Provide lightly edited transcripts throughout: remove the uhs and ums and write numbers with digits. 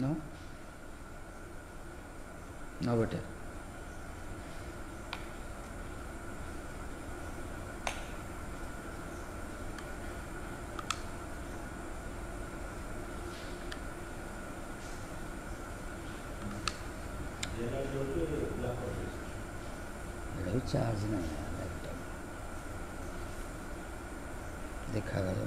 No? Now what? Charge नहीं है laptop देखा गया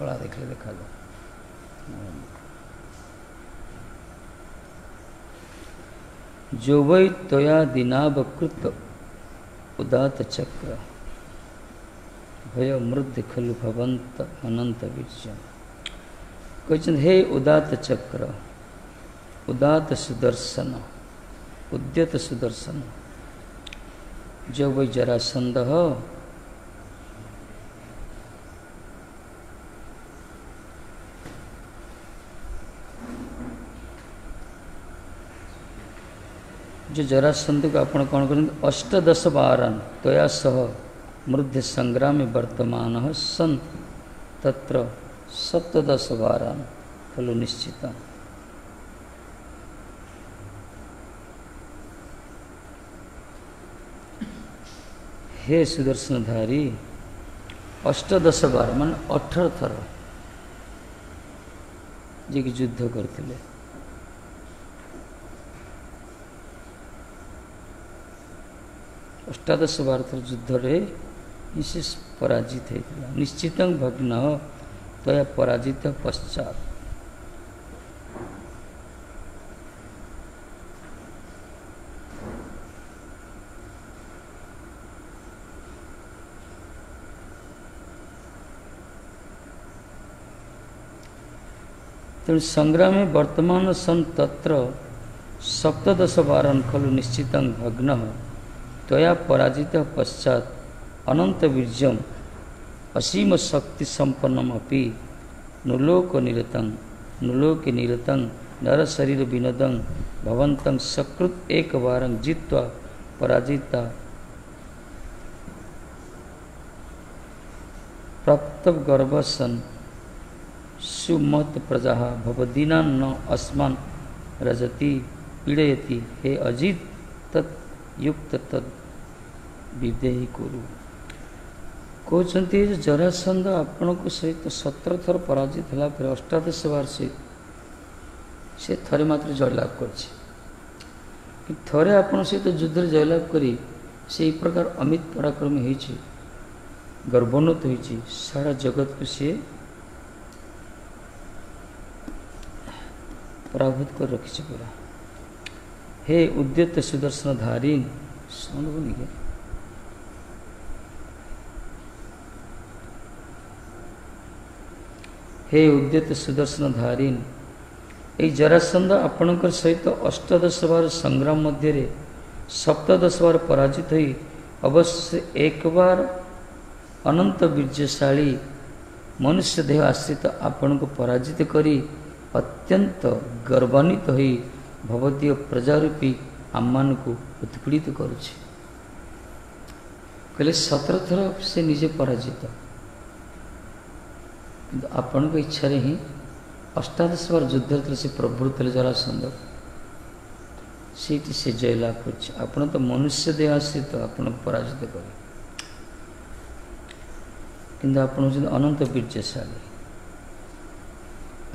पड़ा देख ले देखा लो जो वही तोया दिनावकृत उदात चक्र भय मृद खलु भवंत अनंत बीजम क्वेश्चन हे उदात चक्र उदात सुदर्शन उद्यत सुदर्शन जो वही जरासंध जो जरासंध को आपण कौन करेंगे अष्टदश बारन तया सह मृद्य संग्राम वर्तमान सन तत्र सप्तदश बारन खलु निश्चित हे सुदर्शनधारी अष्टदश बार मान 18 थर जे कि युद्ध करते अष्टादश बार थर युद्ध विशेष पराजित होता निश्चित भग्न तया तो पराजित पश्चात तेणु संग्रामे वर्तमान सन तत्र सप्तदश वारं खलु निश्चितं भग्नः तया पराजितः पश्चात् अनंत वीर्यं असीम शक्ति संपन्नम अपि नुलोके निरतं नर शरीर विनदं भवन्तं सकृत एकवारं जित्वा पराजिता प्राप्त गर्भसन सुमत प्रजा भवदीना न अस्मान रजति पीड़यति हे अजित तत्युक्त तद विदेही कुरु कहते जरासंध आपण को सहित 17 थर पराजित होला पर अष्टादश बार से थरे मात्र जयलाभ कर थरे आपण सहित युद्ध जयलाभ करी से प्रकार अमित पराक्रम होइछि गर्वोन्नत होइछि सारा जगत को से पराभूत कर रखी पूरा हे उद्यत सुदर्शनधारी सुन बोलिए हे उद्यत सुदर्शनधारी जरासंध आपण सहित अष्टादश बार संग्राम मध्य सप्तदश बार पराजित हो अवश्य एक बार अनंत वीर्यशाली मनुष्य देह आश्रित आपण को पराजित करी अत्यंत गर्वान्वित हो भवदीय प्रजारूपी आम्मान को उत्पीड़ित कर 17 थर से निजे पराजित आपण को इच्छा ही अष्टादश बार युद्ध से प्रवृत्त जरासंध से जयलाभ कर आपण तो मनुष्य देह आश्रित तो आपण पराजित कर किंतु आपण हो अनंत वीर्यशाली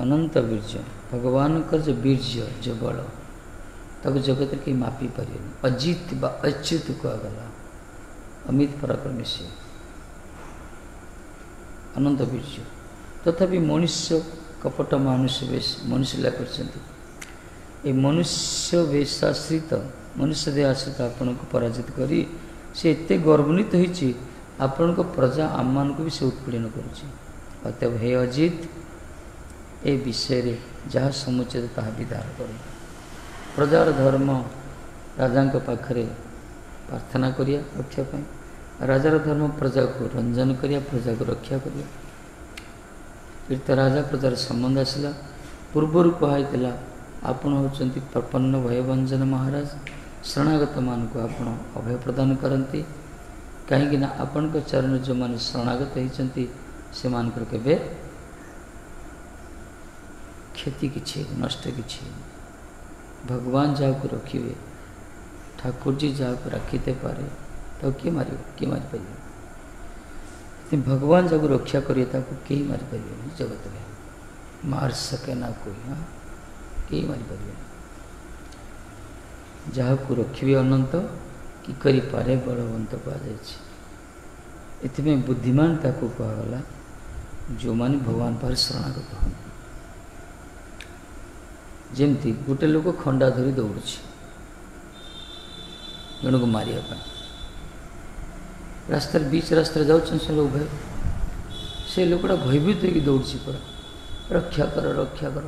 अनंत वीर्य भगवान का जो वीर्य जो बल तक जगत के मापी पारे अजित बा अच्युत कहगला अमित पराक्रम से अनंत वीर्य तथापि मनुष्य कपट मनुष्य वेश मनुष्य लाभ कर मनुष्य वेशाश्रित मनुष्य देहाश्रित आपण को पराजित करी से एत गर्वान्वित होती आपण को प्रजा आम मान को भी से उत्पीड़न करतः हे अजित ए विषय रे जहाँ समुचित ताहा विधार करें प्रजार धर्म राजा पाखे प्रार्थना करिया रक्षापी राजार धर्म प्रजा को रंजन करिया प्रजा को रक्षा करिया फिर तो राजा प्रजार संबंध आसला पूर्वर कहला आपण होती प्रपन्न भयभंजन महाराज। शरणागत मान को आपण अभय प्रदान करती कहीं आपण चरण जो मैंने शरणागत होती से मान के क्षति कि नष्ट कि भगवान जहाँ को रखिए ठाकुर जी जहाँ को रखीते पारे तो किए मार किए मारिपार। भगवान जहाँ रक्षा करे कहीं मारिपार जगत में मार सके ना कोई। हाँ कहीं मारिपार जहाँ को रखे अनंत कि करे बलवंत कह जाए। बुद्धिमान ताको कहगला जो माने भगवान पर शरणागत हम। जमती गोटे लोक खंडा धरी दौड़ जन को मारियाप रास्त बीच रास्त जाऊ भाई से लोकटा भयभीत हो दौड़ पूरा रक्षा कर रक्षा कर।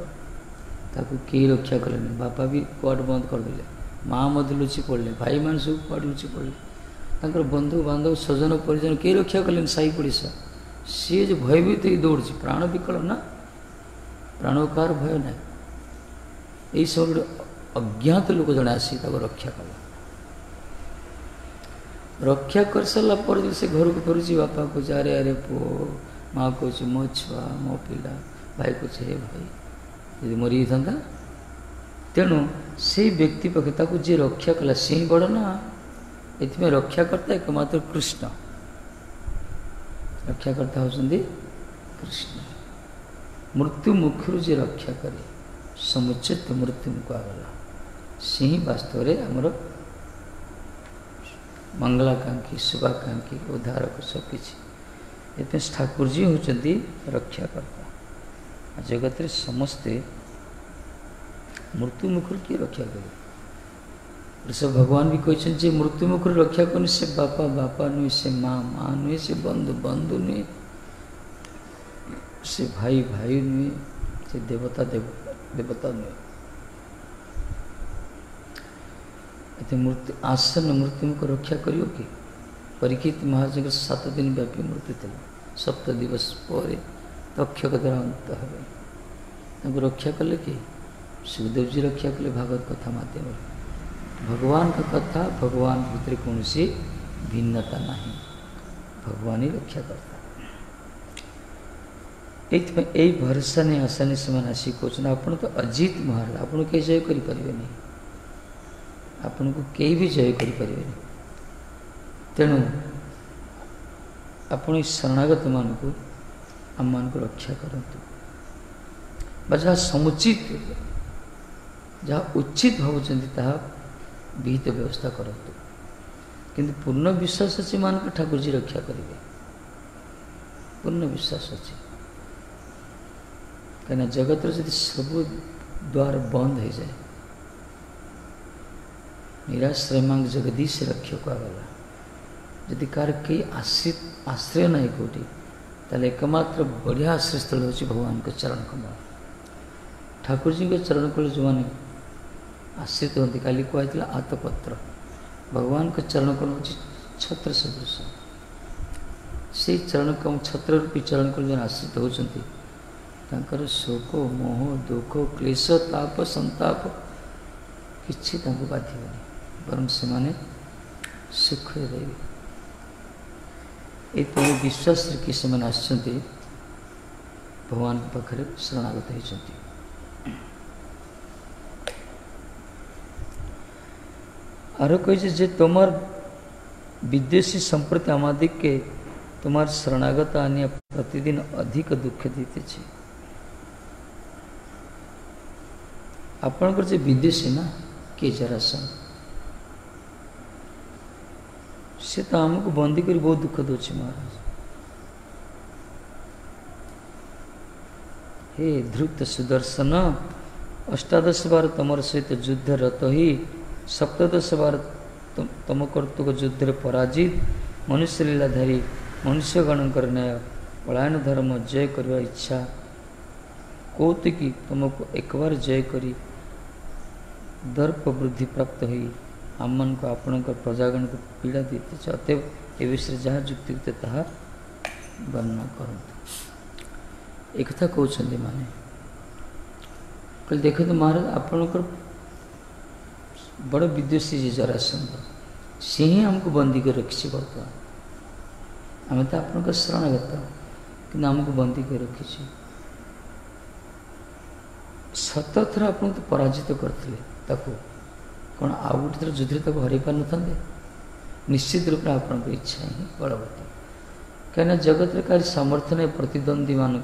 ताकू कई रक्षा कले बापा भी कुआट बंद करदे माँ मत लुचि पड़े भाई मान सब कुआट लुचि पड़े बंधु बांधव स्वजन परिजन कई रक्षा कले साई पड़िशा सी जो भयभीत हो दौड़ प्राण विकल ना प्राण कार भय ना यही सब गोटे अज्ञात लोक जड़े आसी रक्षा कला। रक्षा कर सारा पर जो से घर को फेरुची बापा को अरे अरे पु माँ कह मो छुआ मो पिला भाई कह हे भाई यदि मरी था। तेणु से व्यक्ति पक्षे जी रक्षा कला से ही बड़ ना। ये रक्षा करता एकमात्र कृष्ण रक्षा करता होती कृष्ण। मृत्यु मुखर जी रक्षा करे समुचित मृत्यु को आगला से ही वास्तव में आमर मंगलाकांक्षी शुभाकांक्षी उद्धारक सबकि। ठाकुर जी होती रक्षाकर्ता जगत रे समस्ते मृत्यु मुखर किए रक्षा करे। सब भगवान भी कहते मृत्यु मुखर रक्षा करनी से बापा बापा नुहे से माँ माँ नुहे से बंधु बंधु नुहे से भाई भाई नुहे से देवता देवता नुहे। मृत्यु आसन मृत्यु को रक्षा करियो कि परीक्षित महाराज 7 दिन व्यापी मृत्यु थी 7 दिवस पर तक्षक द्वारा अंत है। रक्षा कले कि सुखदेव जी रक्षा कले भागवत कथा माध्यम भगवान का कथा भगवान भितर कौन सी भिन्नता नहीं भगवान ही रक्षा करता। ये भरोसा नहीं आशा नहीं से आसिक कहते आपन तो अजित महाराज आपन कहीं जय करें आपन को कहीं भी जय करें। तेणु आप शरणागत मान को आम मान को रक्षा करतु जहाँ समुचित जहाँ उचित भावुँ विहित व्यवस्था करतु किंतु पूर्ण विश्वास अच्छे मान को ठाकुर जी रक्षा करेंगे पूर्ण विश्वास अच्छे कहीं जगत रे सब द्वार बंद हो जाए निराश्रय मांग जगदीश रक्षा कहगला। यदि कार कई आश्रय नहीं कौटी तेल एकमात्र बढ़िया आश्रय स्थल हो भगवान के चरण कमल ठाकुर जी के चरण कमल जो मैंने आश्रित होती काली कहला आतपत्र भगवान के चरण कमल हो छत्र सदृश से चरण कम छत्र रूपी चरण कमल जो आश्रित होती शोक मोह दुख क्लेश ताप संताप किसी बाधन बर से सुख रही विश्वास कि से आसछन्ति भगवान पाखे शरणागत होती। आरो कहे जे तुमार विदेशी संप्रति आमादिक के तुमार शरणागत आने प्रतिदिन अधिक दुख दीते छे। आपण को विदेशी ना के जरासंध से तो आमको बंदी कर बहुत दुख दौर महाराज। हे धृत सुदर्शन 18 बार तुम सहित युद्धरत ही 17 बार तुम कर्तुक युद्ध पराजित मनुष्य लीलाधारी मनुष्यगण कर न्याय पलायन धर्म जय करने इच्छा कौतुकी तुमको एक बार जय करी दर्प वृद्धि प्राप्त हुई आम मन को आपण प्रजागण को पीड़ा देते अतएव ए विषय जहाँ युक्तियुक्त ताहा वर्णना करता। एक कथा कहते माने कल देखो तो महाराज अपन बड़ा विद्वेषी जी जरासंध से ही हमको बंदी कर रखी बता हमें तो अपन का शरणागत कि हमको बंदी कर रखी सतत थर आप तो पराजित करते कौन आउ गोटे थर युद्ध हर पार न था निश्चित रूप में आपन इच्छा ही बलवती कहीं जगत में कहीं समर्थन है प्रतिद्वंदी मान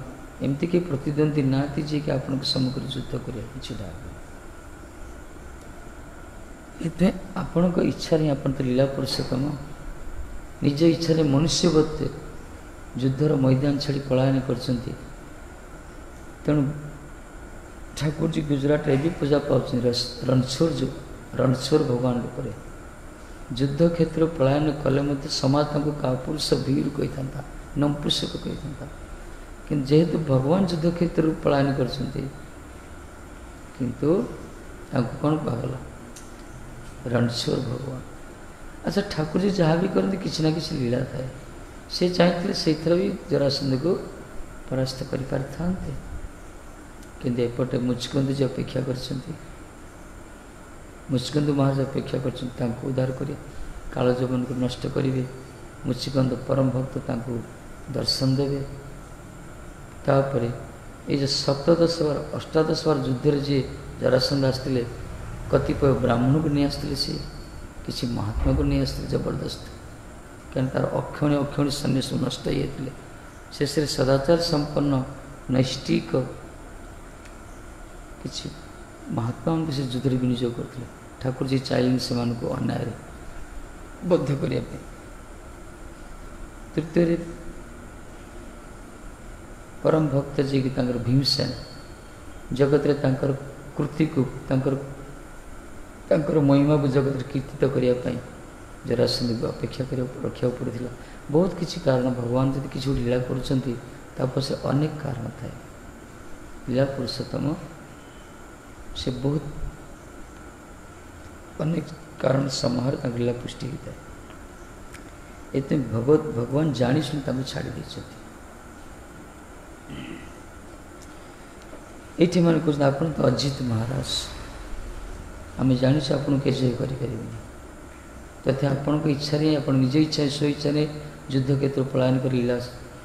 एमती के प्रतिद्वंदी ना जी कि आपन समग्र युद्ध करने आपण इच्छा ही आपन तो लीला पुरुषोत्तम निज इच्छा मनुष्य बत्ते युद्धर मैदान छाड़ी पलायन कर तेणु ठाकुर जी गुजरात भी पूजा पाँच रणछोड़ जो रणछोड़ भगवान लोकरे युद्ध क्षेत्र पलायन कले मत समाज कापुरुष वीर कही था नंपुषक कही था कि जेहेतु भगवान युद्ध क्षेत्र पलायन करंतु कौन पागला रणछोड़ भगवान। अच्छा ठाकुर जी जहाँ भी करते किसी ना किसी लीला थाए से चाहते से भी जरासंध को परास्त कर पारिथान्ते किंतु एपटे मुचकुंद जी अपेक्षा करछन्ति मुचकुंद महाराज अपेक्षा कर उद्धार करें काल जीवन को नष्ट करेंगे मुचकुंद परम भक्त तांको दर्शन देवे तापरे ये जो सप्तदश बार अष्टादश बार युद्ध जी जरासंध आसते कतिपय ब्राह्मण को नहीं आसते सी किसी महात्मा को नहीं आसते जबरदस्त क्या तार अक्षण अक्षण सन्यास नष्ट होते शेष सदाचार संपन्न नैष्टिक किसी महात्मा से युद्ध विनियोग करते ठाकुर जी चाहन से अन्याय बद्ध करने तृतीय परम भक्त जी की भीमसेन जगत रे कृति को महिमा को जगत कीर्तित करने जरासंध को अपेक्षा कर रखा पड़ा बहुत किसी कारण भगवान जी किसी लीला करनेक कारण थाए लीला पुरुषोत्तम से बहुत अनेक कारण समाहार लीला पुष्टि होता है इतने भगवान जानी सुन छाड़ी ये मैंने कहते आपन तो अजित महाराज आम जानी आपन कैसे करें तथे आपण को इच्छा ही आप निज इच्छा स्व इच्छा युद्ध क्षेत्र पलायन कर लीला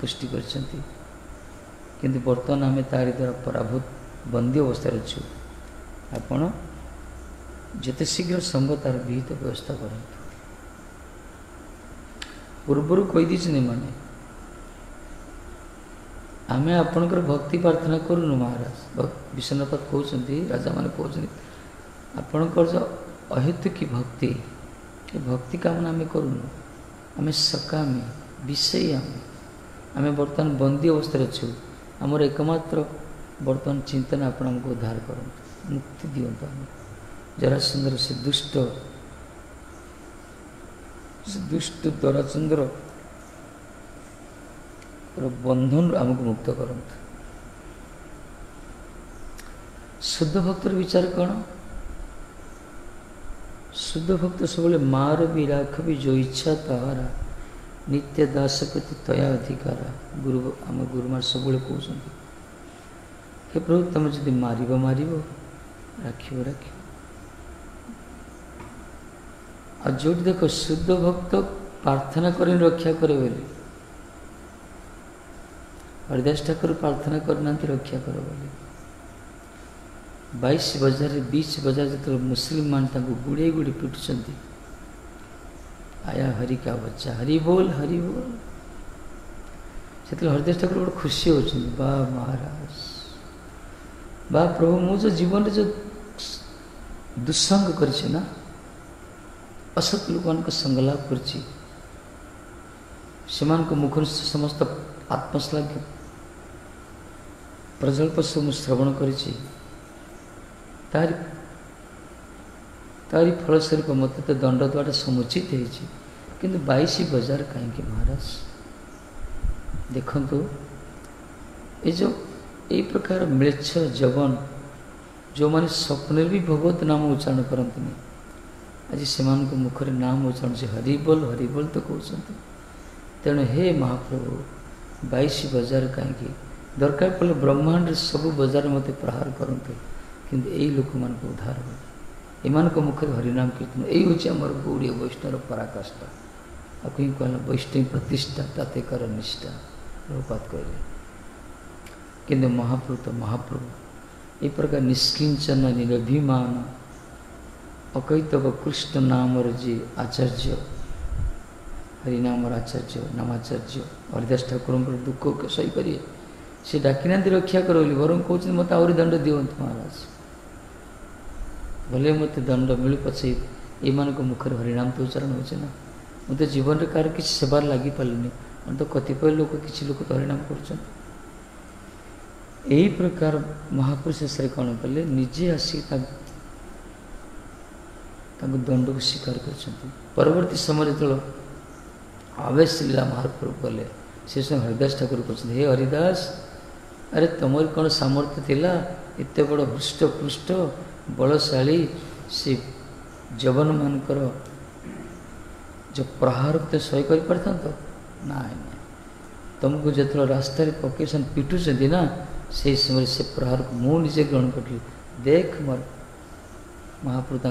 पुष्टि करते बर्तमान आम तारी द्वारा पराभूत बंदी अवस्था अच्छे आपण जिते शीघ्र संभव तार विहित व्यवस्था कर पूर्वर कहीदी मैंने आम आपण भक्ति प्रार्थना करूनु महाराज विश्वनाथ कहते राजा मैंने कहते आपणकर जो अहेतुकी भक्ति ये भक्ति कामना आम करूनु आम सकामी विषय आम बर्तमान बंदी अवस्था अच्छे आमर एकमात्र बर्तमान चिंतन आपण को उद्धार कर मुक्ति दिवंत जरासंध से दुष्ट जरासंध बंधन आमको मुक्त करता शुद्ध भक्त विचार कौन शुद्ध भक्त सबले मार भी राख भी जो इच्छा तहारा नित्य दास प्रति तया अधिकारा गुरु आम गुरुमार सब कहते हे प्रभु तुम जब मार मार राखियो राखियो आ जो देखो शुद्ध भक्त प्रार्थना करें रक्षा करे बोली हरिदास ठाकुर प्रार्थना करना रक्षा कर बोली 22 बजार जो मुसलिम मान गुड़े गुड़े पिटुंट आया हरि का बच्चा हरि बोल से हरिदास ठाकुर बड़े खुशी होती वाह महाराज बा प्रभु मु जो जीवन जो दुस्संग करछे ना असत लोक संगलाप कर मुखर समस्त आत्मश्लाघ्य प्रजल्प सब श्रवण करी तारी फलस्वरूप मत तो दंड द्वारा समुचित होती किंतु 22 बजार कहीं महाराज देखंतु ये जो ये प्रकार म्लेच्छ जवन जो माने स्वप्न भी भगवत नाम उच्चारण करते नहीं आज से मुखर नाम उच्चारण से हरिबोल तो कहते तेणु हे महाप्रभु 22 बजार कहीं दरकार पड़े ब्रह्मांड सब बजार मत प्रहार करते किंतु यही लोक मान उद्धार हो एम मुख्य हरिनाम कीर्तन यही आमर गौड़ी वैष्णव पराकाष्ठा आ कहीं कहना वैष्णव प्रतिष्ठा ताते कर निष्ठा रूपात कहले किंतु महाप्रभु तो महाप्रभु ये प्रकार निष्किंचन निरभिमान अकैतव कृष्ण नाम और जी आचार्य हरिनाम और आचार्य नामाचार्य हरिदास ठाकुर दुख सही करिए से डाकिना रक्षा करो बोली वर कहते मत आहरी दंड दिवत महाराज भले मत दंड मिलू पचे यम को मुखर हरिनाम तो उच्चारण होना मुझे जीवन में कार किसी सेवार लगी पारे तो कतिपय लोक किसी लोक तो हरिनाम कर महापुरुष शेष कौन कले निजे आसिक दंड को स्वीकार करवर्त समय जो आवेश लीला महाप्रभु कले से समय हरिदास ठाकुर कहते हे हरिदास अरे तुमर कौन सामर्थ्य थिला इतने बड़ हृष्टपुष्ट बलशाली से जवन मानकर जो प्रहार ते सही कर पार तो ना तुमको जो रास्तार पकड़ से पिटुच्च ना से समय से प्रहार को मुझे ग्रहण करी देख मोर महाप्रभुता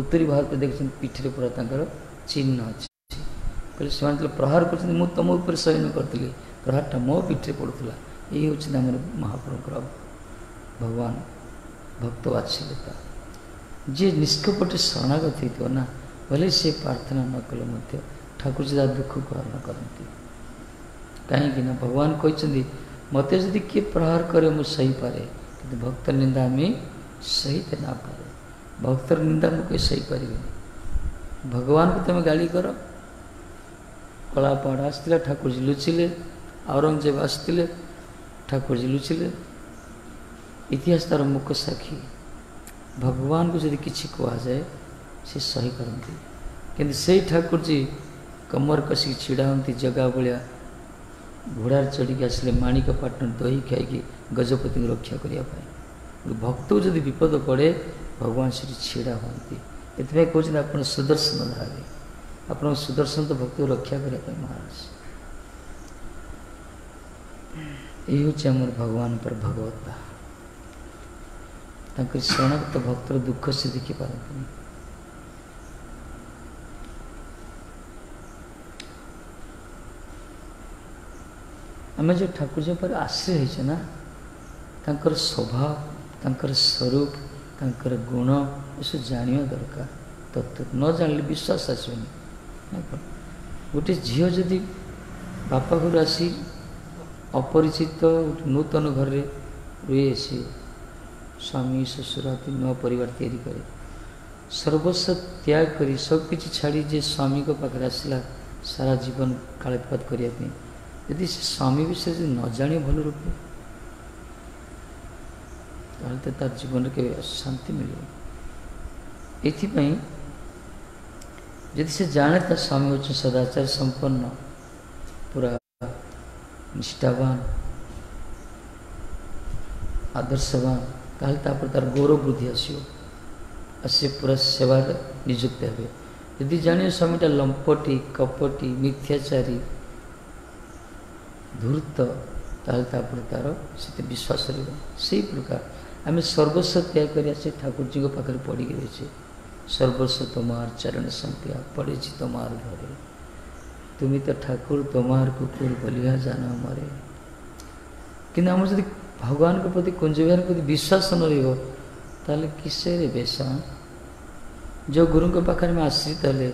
उत्तरी भारत देख पीठे पूरा चिन्ह अच्छे कहले से प्रहार कर तुम उपर सैन करी प्रहारटा मो पीठे पड़ूला यही हूँ आम महाप्रभुरा भगवान भक्त वात्सल्यता जी निष्कपटे शरणागत होना भले से प्रार्थना न कले ठाकुर जी दुख को हरण करती कहीं भगवान कहते मत यदि किए प्रहार करे मु सही पारे कि भक्त निंदा में सही ना पारे भक्त निंदा मु कहीं सही पारे भगवान को तुम गाली करो कलापाड़ आसला ठाकुर जी लुचिले औरंगजेब आसते ठाकुर जी लुचिले इतिहास तार मुख्य साक्षी भगवान को यदि किसी कह जाए सी सही करती किंतु से ठाकुर जी कमर कसिक छिड़ा हंती जगह भाया घोड़ार चढ़ी आसिले माणिकपाटन दही खाई गजपति को रक्षा करने भक्त को जब विपद पड़े भगवान से छिड़ा हंती ये कहते आप सुदर्शन धारी अपना सुदर्शन तो भक्त रक्षा करने महाराज ये हूँ आम भगवान पर भगवत्ता तक शरणागत भक्त दुख से देखी पारती आम जो ठाकुर जी पर आश्रय है ना तर स्वभाव तर स्वरूप तर गुण इस जाना दरकार तत्व न जान विश्वास आसबेन गोटे झील जदि बापा घर आसी अपरिचित नूतन घर में रुए सी स्वामी श्वशुर आदि नवा परिवार तैयारी करे सर्वस्व त्याग कर सबकिछ छाड़ी जे स्वामी को पाखे आसला सारा जीवन कालपात करने यदि स्वामी विषय न जाने भल रूपे तो तार जीवन के शांति मिले ये यदि से जाने तो स्वामी हो सदाचार संपन्न पूरा निष्ठावान आदर्शवान ताल तापर तार गौरव वृद्धि आसो आसे पूरा सेवार निजुक्त हे यदि जानिए स्वामीटा लंपटी कपटी मिथ्याचारी धूर्त ताल तापर तार से विश्वास रही प्रकार आम सर्वस्व त्याग कर ठाकुर जी को पाखे पड़ी रही सर्वस्व तुम्हार चरण संख्या पड़े जी तुम्हार घरे तुम्हें तो ठाकुर तुम्हार कुकुर बलिया जाना मरे कि आम जो भगवान के प्रति कुंजबिहार प्रति विश्वास न रही किसे रे बेसा जो गुरु के पाखे में आश्रित हेले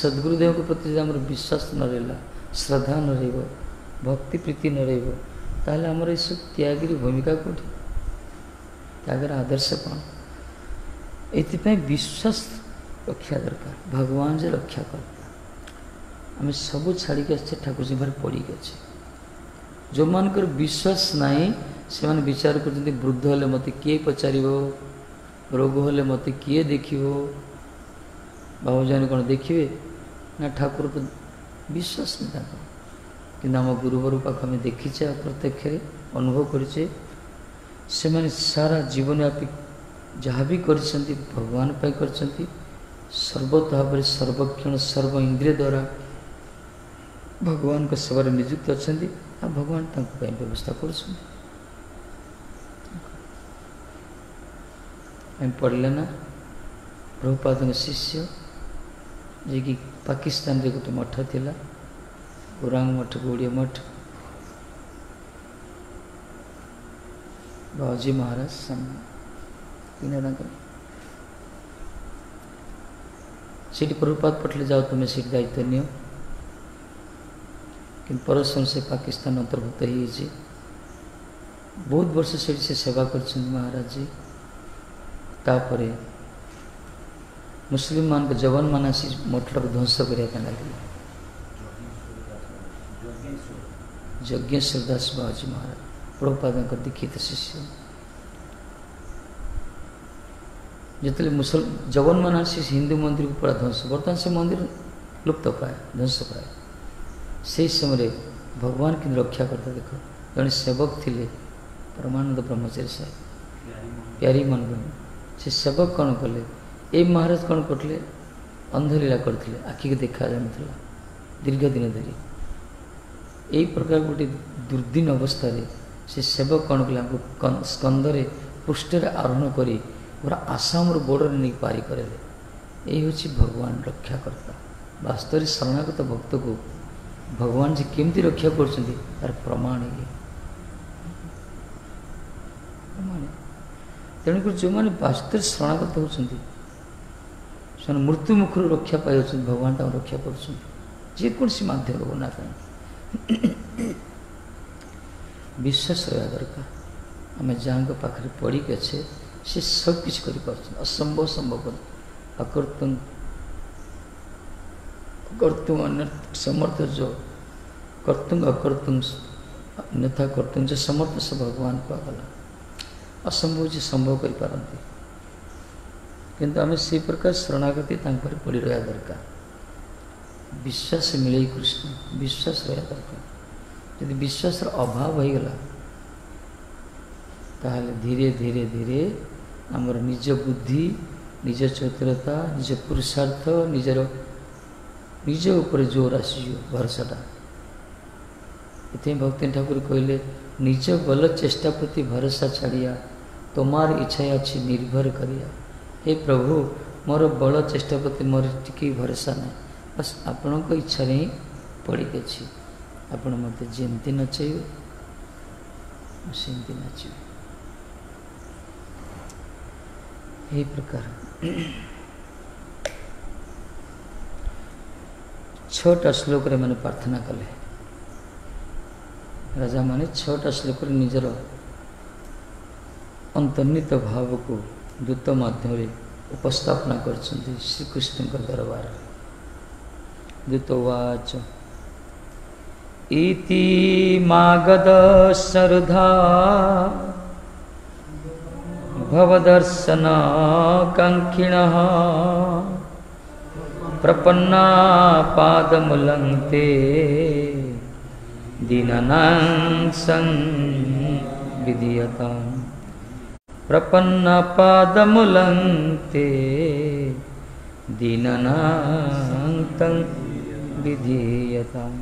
सद्गुरुदेव के प्रति आम विश्वास न रहा श्रद्धा न रही भक्ति प्रीति न रही आमर ये सब त्यागी भूमिका कौटी त्यागर आदर्श कौन ये विश्वास रक्षा दरकार भगवान जे रक्षा करता आम सब छाड़ी आसे ठाकुर जी पड़ी अच्छे जो मान कर विश्वास नाई से माने विचार कर वृद्ध हेले मत किए पचार रोग हेले मत किए देखो बाबूजान कौन देखिए ना ठाकुर पर विश्वास नहीं कि आम गुरुवर पाख आम देखीचे प्रत्यक्ष अनुभव करीचे से माने सारा जीवन व्यापी जहाँ भी कर भगवान कर सर्वतः भाव सर्वक्षण सर्व इंद्रिय द्वारा भगवान सेवार निजुक्त अच्छा आ भगवान व्यवस्था कर में पढ़ लेना। प्रभुपाद के शिष्य जे कि पाकिस्तान रे गोटे मठ थिला गोरांग मठ गोड़िया मठ बाजी महाराज सामने सीट प्रभुपाद पठले जाओ तुम्हें सीट दायित्व नियो कि परसन से पाकिस्तान अंतर्भुक्त हो बहुत वर्ष से सेवा कर महाराज जी। तापर मुसलिम मान के जवान मान आसी मठटा ध्वंस करने लगे यज्ञेश्वर दास बाजी महाराज प्रभुपाद दीक्षित शिष्य जितने मुसलमान जवान मान आसी हिंदू मंदिर को पूरा ध्वंस बर्तमान से मंदिर लुप्त पाए ध्वंस पाए से समय भगवान की रक्षा करता देखो जड़े सेवक थे परमानंद ब्रह्मचारी साहब प्यारी मन से सेवक कौन कले ये महाराज कौन करते अंधलीला करते आखि के देखा जाना दीर्घ दिन धरी यही प्रकार गोटे दुर्दीन अवस्था से सेवक कौन कले स्कंदर पृष्ठर आरोहण कर पूरा आसाम बोर्डर नहीं पारि करेले। यही हूँ भगवान रक्षाकर्ता वास्तविक शरणागत भक्त को भगवान जी केमती रक्षा कर प्रमाण ये तेणुकर जो मैंने वास्तविक शरणागत होने मृत्यु मुखर रक्षा पाई भगवान तक रक्षा करोसी मध्यम होना विश्वास रहा दरकार आम जहाँ पाखे पढ़ी अच्छे से सब किसी असंभव संभव अकर्तुम अनर्थ समर्थ जो कर्तुंग अकर्तुम अन्यथा कर्तुंग जो समर्थ से भगवान को आगला असंभव जी संभव करपारती किंतु आम से प्रकार शरणागति तांपर पड़ी रहा दरकार विश्वास मिले कृष्ण विश्वास रहा दरकार यदि विश्वास अभाव होगा ताहले धीरे धीरे धीरे आमर निज बुद्धि निज चतुरता निज पुरुषार्थ निजर निज उपर जोर आस भरोसाटा इतने भक्ति ठाकुर कहले निज बल चेष्टा प्रति भरोसा छाड़िया तोमार इच्छा अच्छी निर्भर करिया। हे प्रभु मोर बल चेष्टा प्रति मोर टी भरोसा ना बस आपण इच्छा ही पड़ी अच्छी आपण मत जमी नचेबे सेमती नाचे यही प्रकार छोटा श्लोक रे मैंने प्रार्थना कले राजा माने छोटा श्लोक रे निजर अंतर्निहित भाव को दूत माध्यम रे उपस्थापना करछन्ति श्री कृष्ण के दरबार दूतवाच इति मागध श्रद्धा भवदर्शन कांक्षिणः प्रपन्ना पादमूलं ते दीनानां संविद्यतां प्रपन्ना पादमूलं ते दीनानां संविद्यतां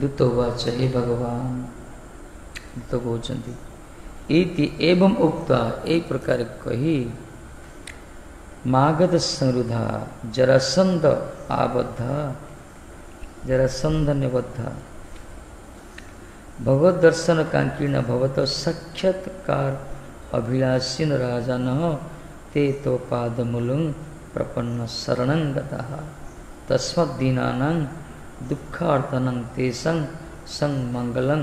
दूतोवाच हे भगवान दूत कहते इति एवं उक्ता ए प्रकार कही मागध संरुधा जरासंध आबद्धा जरासंध निबद्धा भगवत दर्शन कांकिण भगवत साक्षात्कार अभिलाषीन राजन ते तो पादमूलं प्रपन्न शरणं गतः तस्मद् दीनानां दुःखार्तनं तेषां संमंगलं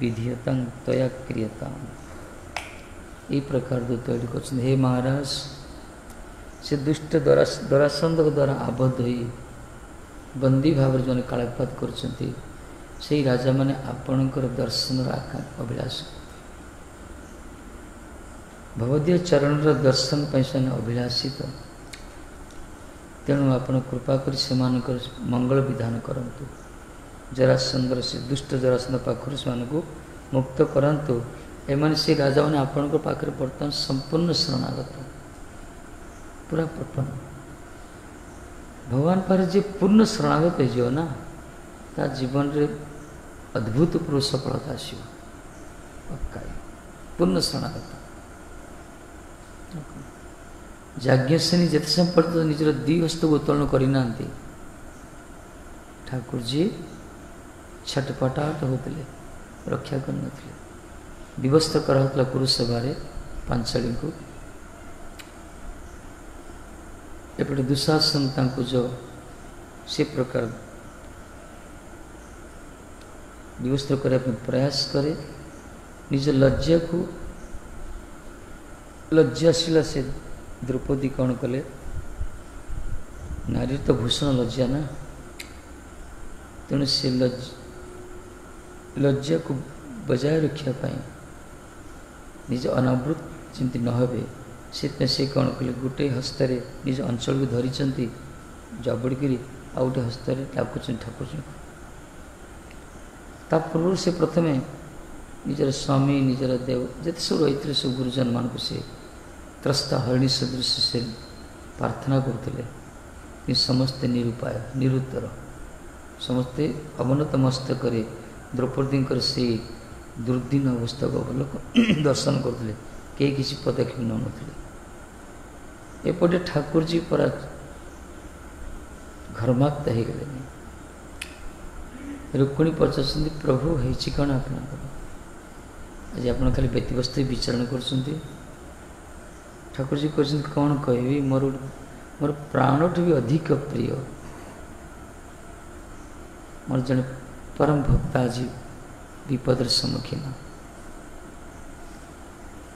विधियतं तया क्रियतां। ये प्रकार दूत कहते हे महाराज से दुष्ट द्वारा जरासंध द्वारा आबद्ध हो बंदी भाव जो कालपात कर राजा मैंने आपणकर दर्शन अभिलाष भगवदीय चरण दर्शन पर अभिलाषित तेणु आप कृपा कर मंगल विधान करंतु जरासंधर से दुष्ट जरासंध पाखर से मुक्त करंतु एम से राजा मैंने आपण पाखे बर्तमान संपूर्ण शरणागत पूरा प्रपन्न भगवान पारे जी पूर्ण शरणागत हो ना ता जीवन रे अद्भुत पूर्व सफलता आस पूर्ण शरणागत यज्ञसेनी जिते समय पर्यत निजर दी हस्तक उत्तोलन करना ठाकुर जी छटपटाट होते रक्षा करवस्त कराला पुरुष सेवार पांचड़ी को एपटे दुशासन तांको जो से प्रकार विवस्त करने प्रयास करे निज लज्जा को लज्जाशीला से द्रौपदी कौन कले नारी तो भूषण लज्जा ना तेणु से लज्जा को बजाय रखापी निज अनावृत जमी न से कौन कले गोटे हस्तर निज अंचल को धरी जबड़की आउ गए हस्तर डाकुन ठाकुर ता पूर्व से प्रथमे निजर स्वामी निजर देव जिते सब रही सब गुरुजन मान से त्रस्ता हरिणी सदृश से प्रार्थना करते समस्ते निरुपाय निरुत्तर समस्ते अवनत मस्तक द्रौपदी से दुर्दीन अवस्था को अवलोकन दर्शन करते कई किसी पदक्षेप न एपटे ठाकुर जी परा घर्माक्त हो गले रुक्णी पचार प्रभु है कौन आपण आज आप खाली व्यतिवस्त विचारण कर ठाकुर जी कहते कौन कह मोर मोर प्राण भी अधिक प्रिय मोर जन परम भक्त आज विपदर सम्मुखीन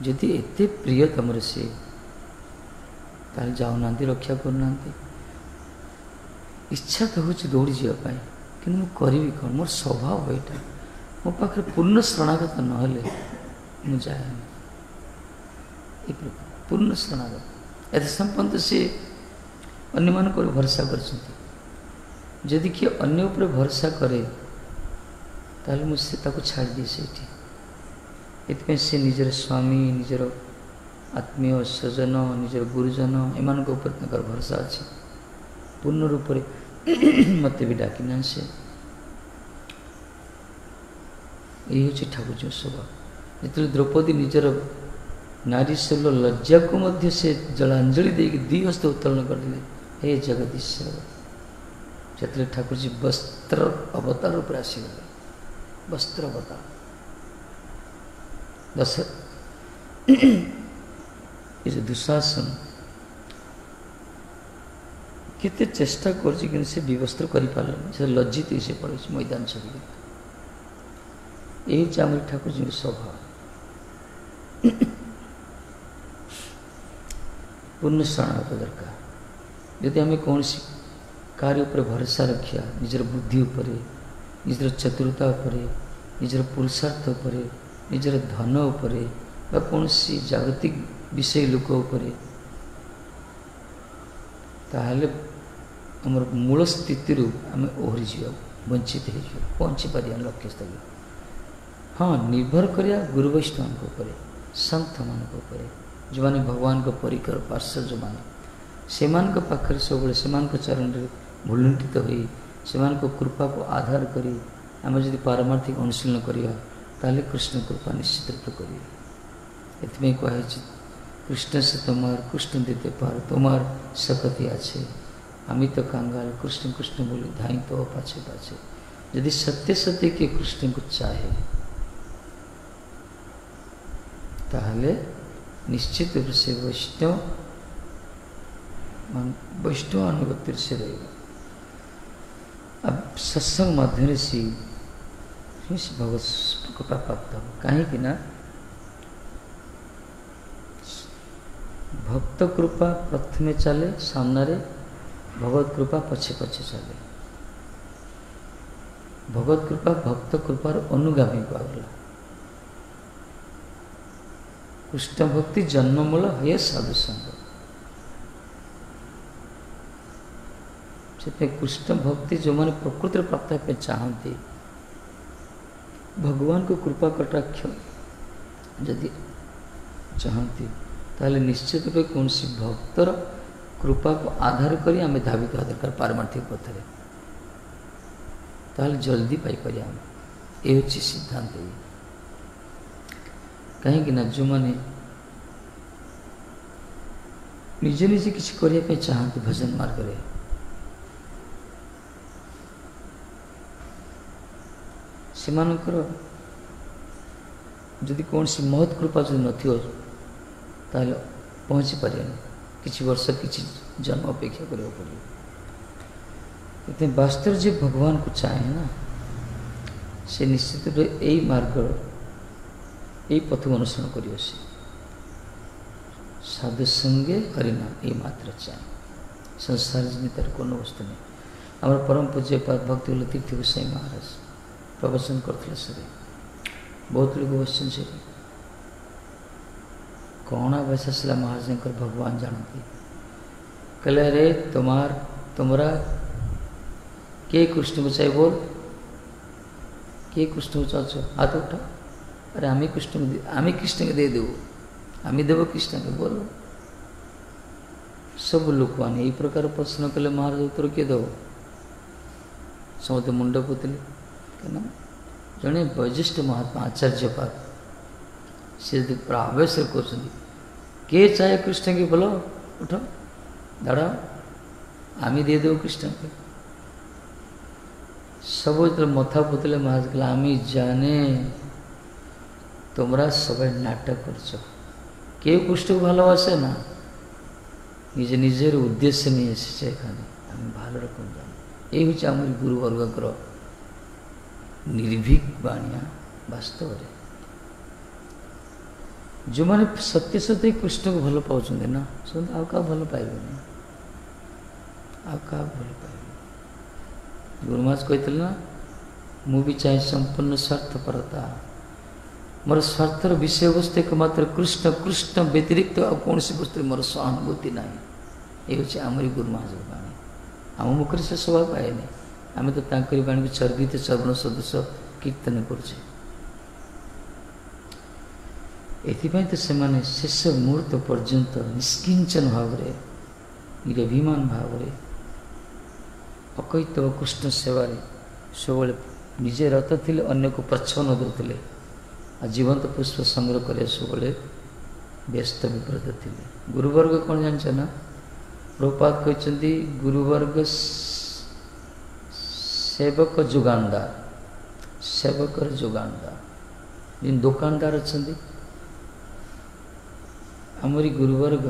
जदि एते प्रिय तुम से ताल जाऊना रक्षा करना इच्छा तो हूँ दौड़ी जावाई कि करी कौन मोर स्वभाव यहाँ मो पाखे पूर्ण शरणागत ना जाए पूर्ण शरणागत एत संपन्न सी अन्य मान भरोसा करी किए अन्न भरोसा करे ताल मुझे छाड़ दिए से इतने से निजर स्वामी निजर आत्मीय स्वजन निजर गुरुजन एम पर भरोसा अच्छे पूर्ण रूप से मत भी डाक ना से ये हूँ ठाकुर जी स्वभाव जितने द्रौपदी निजर नारीशल लज्जा को से जलांजलि देक दी हस्त उत्तोलन करते हे जगदीश्वर जितने ठाकुर जी वस्त्र अवतार रूप आसीगले वस्त्र अवतार दस ये दुशासन केते चेष्टा कर से विवस्त्र कर लज्जित से पड़े मैदान छबी ये आम ठाकुर जी स्वभाव पूर्ण शरणागत दरकार यदि आम कौन कार्य उपर भरोसा रखा निजर बुद्धि उपर निजर चतुरता उपर निजर पुरुषार्थ उपर निजर धन उपरे बा कौन सी जागतिक विषय लोक उपरे ताहले हमर मूल स्थिति आम ओहरी जाओ वंचित हो पहुँची पार लक्ष्य स्थल हाँ निर्भर करा गुरु वैष्णव उपर संत मान जो मैंने भगवान को परिकर पार्श्व जो मान से पाखे सब चरण भूलुंठित हो से कृपा को आधार करी आम जब पारमार्थिक अनुशीलन करवा ताले कृष्ण कृपा निश्चित रूप करिए इतमें कहे कृष्ण से तुमार कृष्ण देते पार तुमार सकती आछे अमित तो कांगाल कृष्ण कृष्ण बोली धाई तो पाछे पाछे यदि सत्य सत्य के कृष्ण को चाहे ताले निश्चित रूप से वैष्णव अनुगत्य से रहेगा। अब सत्संग माध्यम से भगवत कृपा प्राप्त हो कहीं ना भक्त कृपा प्रथमे चले सामना रे भगवत कृपा पछे पछे चले भगवत कृपा भक्त कृपार अनुगामी पागला कृष्ण भक्ति जन्ममूल हे साधु संग से कृष्ण भक्ति जो मैंने प्रकृति प्राप्त चाहती भगवान को कृपा कटाक्ष यदि चाहती ताले निश्चित रूपे कौन सी भक्तर कृपा को आधार करी आम धावित दरकार पारमार्थिक पथरे ताले जल्दी पाइपर आम ये हूँ सिद्धांत कहीं जो मैंने निजे निजे किसी करने चाहती भजन मार्ग से जदि कौन सी महत् कृपा जो न पहुँची पारे किसी वर्ष किसी जन्म अपेक्षा करने पड़े। इतने वास्तव जो भगवान को चाहे ना से निश्चित रूप से यही मार्ग यही पथ को अनुसरण करियो से साधु संगे हरिना ये मात्र चाहे संसार जीतर कोनो वस्तु नहीं। आम परम पूज्य पाद भक्ति तीर्थ गोसाई महाराज प्रवचन करते सर बहुत लोग क्वेश्चन से कौन आसा महाराज भगवान जानते कहले अरे तुम्हारा के कृष्ण को चाहिए बोल के कृष्ण को चाहो हाथ उठा अरे आम कृष्ण को दे देव आमी देव कृष्ण के बोलो सब लोक मैंने यही प्रकार प्रश्न कले महाराज उत्तर किए देव समस्ते मुंड पोतले क्या जड़े वरिष्ठ महात्मा आचार्य पाद से पूरा आवेश के चाहे कृष्ण के बोलो उठ दाड़ा आमी दे देव कृष्ण के सब जो मथा पोतले महाराज कले आमी जाने तुम्हारा सब नाटक कर के कृष्ण को भलोबासे ना निजे निजे उद्देश्य नहीं भलो रकम जान ये हूँ आम गुरुवर्गर निर्भीक बाणिया वास्तव में जो मैंने सत्य सत्य कृष्ण को भल पाँच ना सो आउ क्या भल पाइबनी आउ क्या भल पाइब गुरु महाराज कही ना मुझे चाहे संपूर्ण स्वार्थपरता मोर स्वार्थर विषय वस्तु एकमात्र कृष्ण कृष्ण व्यतिरिक्त आ कौन सी वस्तु मोर सहानुभूति ना ये हूँ आमरी गुरु महाराज बाणी आम मुखर से शोभा पाए नहीं आम तो तांकरी बाणी को चर्बित चरण सदृश कीर्तन कर शेष मुहूर्त पर्यंत निष्किंचन भाव निरभिमान भाव अकैत कृष्ण सेवार सब निजे रत थे अन्न को प्रच्छन्न करुले आ जीवंत पुष्प संग्रह करे सबले व्यस्त विव्रत थे। गुरुवर्ग कौन जानते ना प्रभुपाद कहते गुरुवर्ग सेवक जोगानदार जिन दुकानदार अच्छा आमरी गुरुवर्ग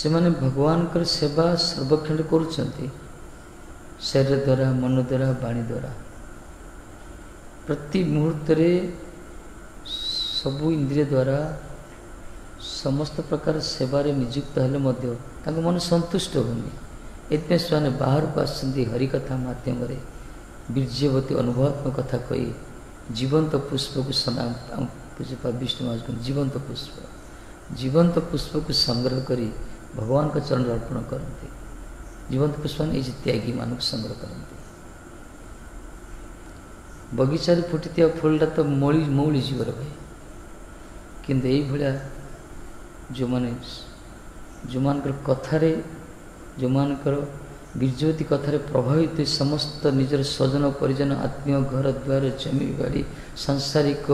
से माने भगवान कर सेवा सर्वक्षण करुँच शरीर द्वारा मन द्वारा वाणी द्वारा प्रति मुहूर्त रे सबु इंद्रिय द्वारा समस्त प्रकार सेवार निजुक्त हेले मन संतुष्ट होनी एतने से बाहर को आसती हरिकथा मध्यम बीर्जवती अनुभवात्मक कथा कही जीवंत पुष्प को पूज्यपाद विष्णु महाराज जीवंत पुष्प को संग्रह करी भगवान का चरण अर्पण करते जीवंत पुष्प ने त्यागी मान संग्रह करते बगीचा फुटी फूलटा तो मौली मौली जीवर भाई किंतु ये जो मान कथार जो मान बीर्जवती कथार प्रभावित समस्त निजर स्वजन परिजन आत्मीय घर द्वार जमी बाड़ी सांसारिक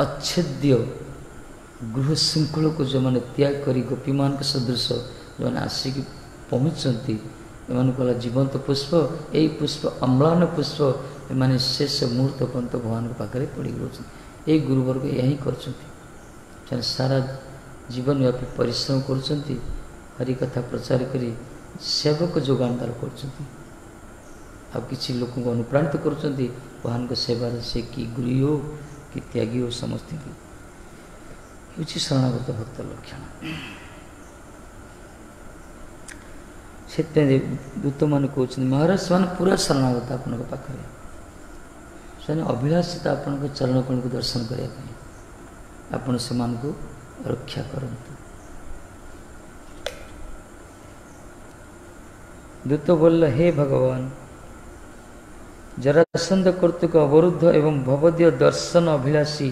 अच्छेद्य गृह श्रृंखला को जो मैंने त्याग कर गोपी मान सदृश जो मैंने आसिक पहुँचती एम कहला जीवंत पुष्प यही पुष्प अम्लान पुष्प मैंने शेष मुहूर्त पर्यत भगवान के पाखे पड़ी रोच ये गुरुवर्ग यही कर सारा जीवन व्यापी परिश्रम कर हरिकथा प्रचार कर सेवक जोगानदार कर लोक अनुप्राणित कर भगवान के सेवार से कि गुरी हो कि त्यागी हो समस्त की शरणागत भक्त लक्षण से दूत मान कह महाराज से पूरा शरणागत आपण पाखे अभिलाषित आपण को चरण कोण को दर्शन करने आपण से रक्षा करंतु। दूत बोल हे भगवान जरासंध कर्तृक अवरुद्ध एवं भवदीय दर्शन अभिलाषी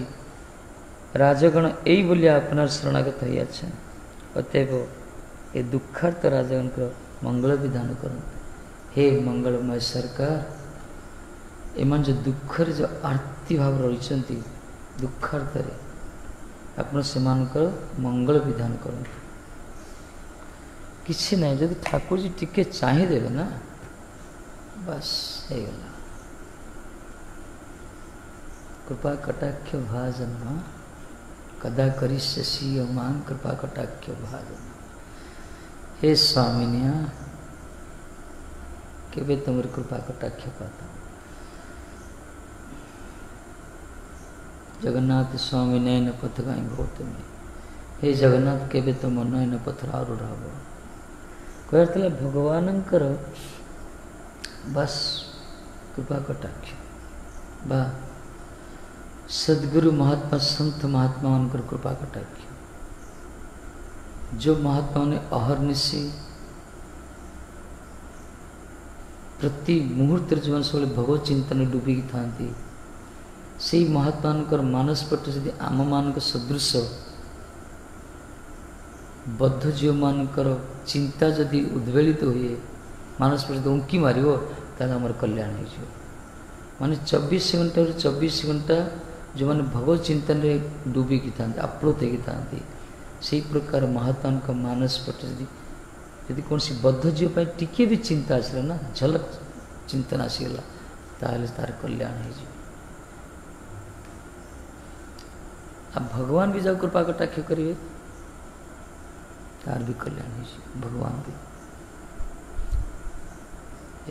राजगण यही बोली आपनार शरणागत हो अतएव ये दुखार्थ राजगण को मंगल विधान करंतु। हे मंगलमय सरकार एम जो दुखर जो आर्ति भाव रही दुखार्थर अपना सम्मान करो, मंगल विधान करो। किसी नहीं यदि ठाकुर जी टिके चाहे देवे ना बस यही गला। कृपा कटाक्ष भाजन कदा करिष्यसि मां कृपा कटाक्ष भाजन। हे स्वामिनिया के वे तुम्हारी कृपा कटाक्ष पाता। जगन्नाथ स्वामी नयन पथगाई भोत में। हे जगन्नाथ के वे तुम नयन पथरारू राव। कहते भगवान करो बस कृपा कटाक्ष बा सदगुरु महात्मा संत महात्मा उनकर कृपा कटाक्ष। जो महात्मा ने अहर्निशी प्रति मुहूर्त जीवन सब भगवत चिंतन डूबी था से महात्मा मानसपट यदि आम मान सदृश बद्ध जीव मान चिंता जदि उद्वेलित हुए मानसपट उंकी मार आम कल्याण हो। माने 24 घंटा जो मैंने भगवत चिंतन डूबिक था आप्लुत होता से प्रकार महात्मा का मानसपट यदि यदि कौन सी बद्ध जीव टिके भी चिंता आसला ना झलक चिंतन आसगला ताहले तार कल्याण हो। आप भगवान भी जब कृपा कटाक्ष करिए तार भी कल्याण हो। भगवान भी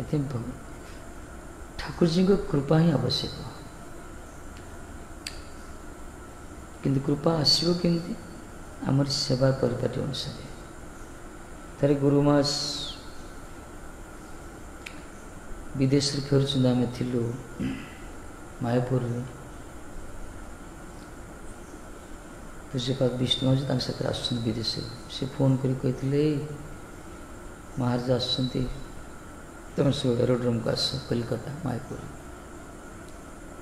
ये ठाकुर जी को कृपा ही आवश्यक हो कि कृपा आसो केमती आमर सेवा परिपाटी अनुसार। तेरे गुरुमास विदेश फेर आम थू मायापुर पूज्यपाद विष्णु जी साथ आस विदेश से फोन करते महाराज आम सब एरोड्रोम को आस कलिकता मायापुर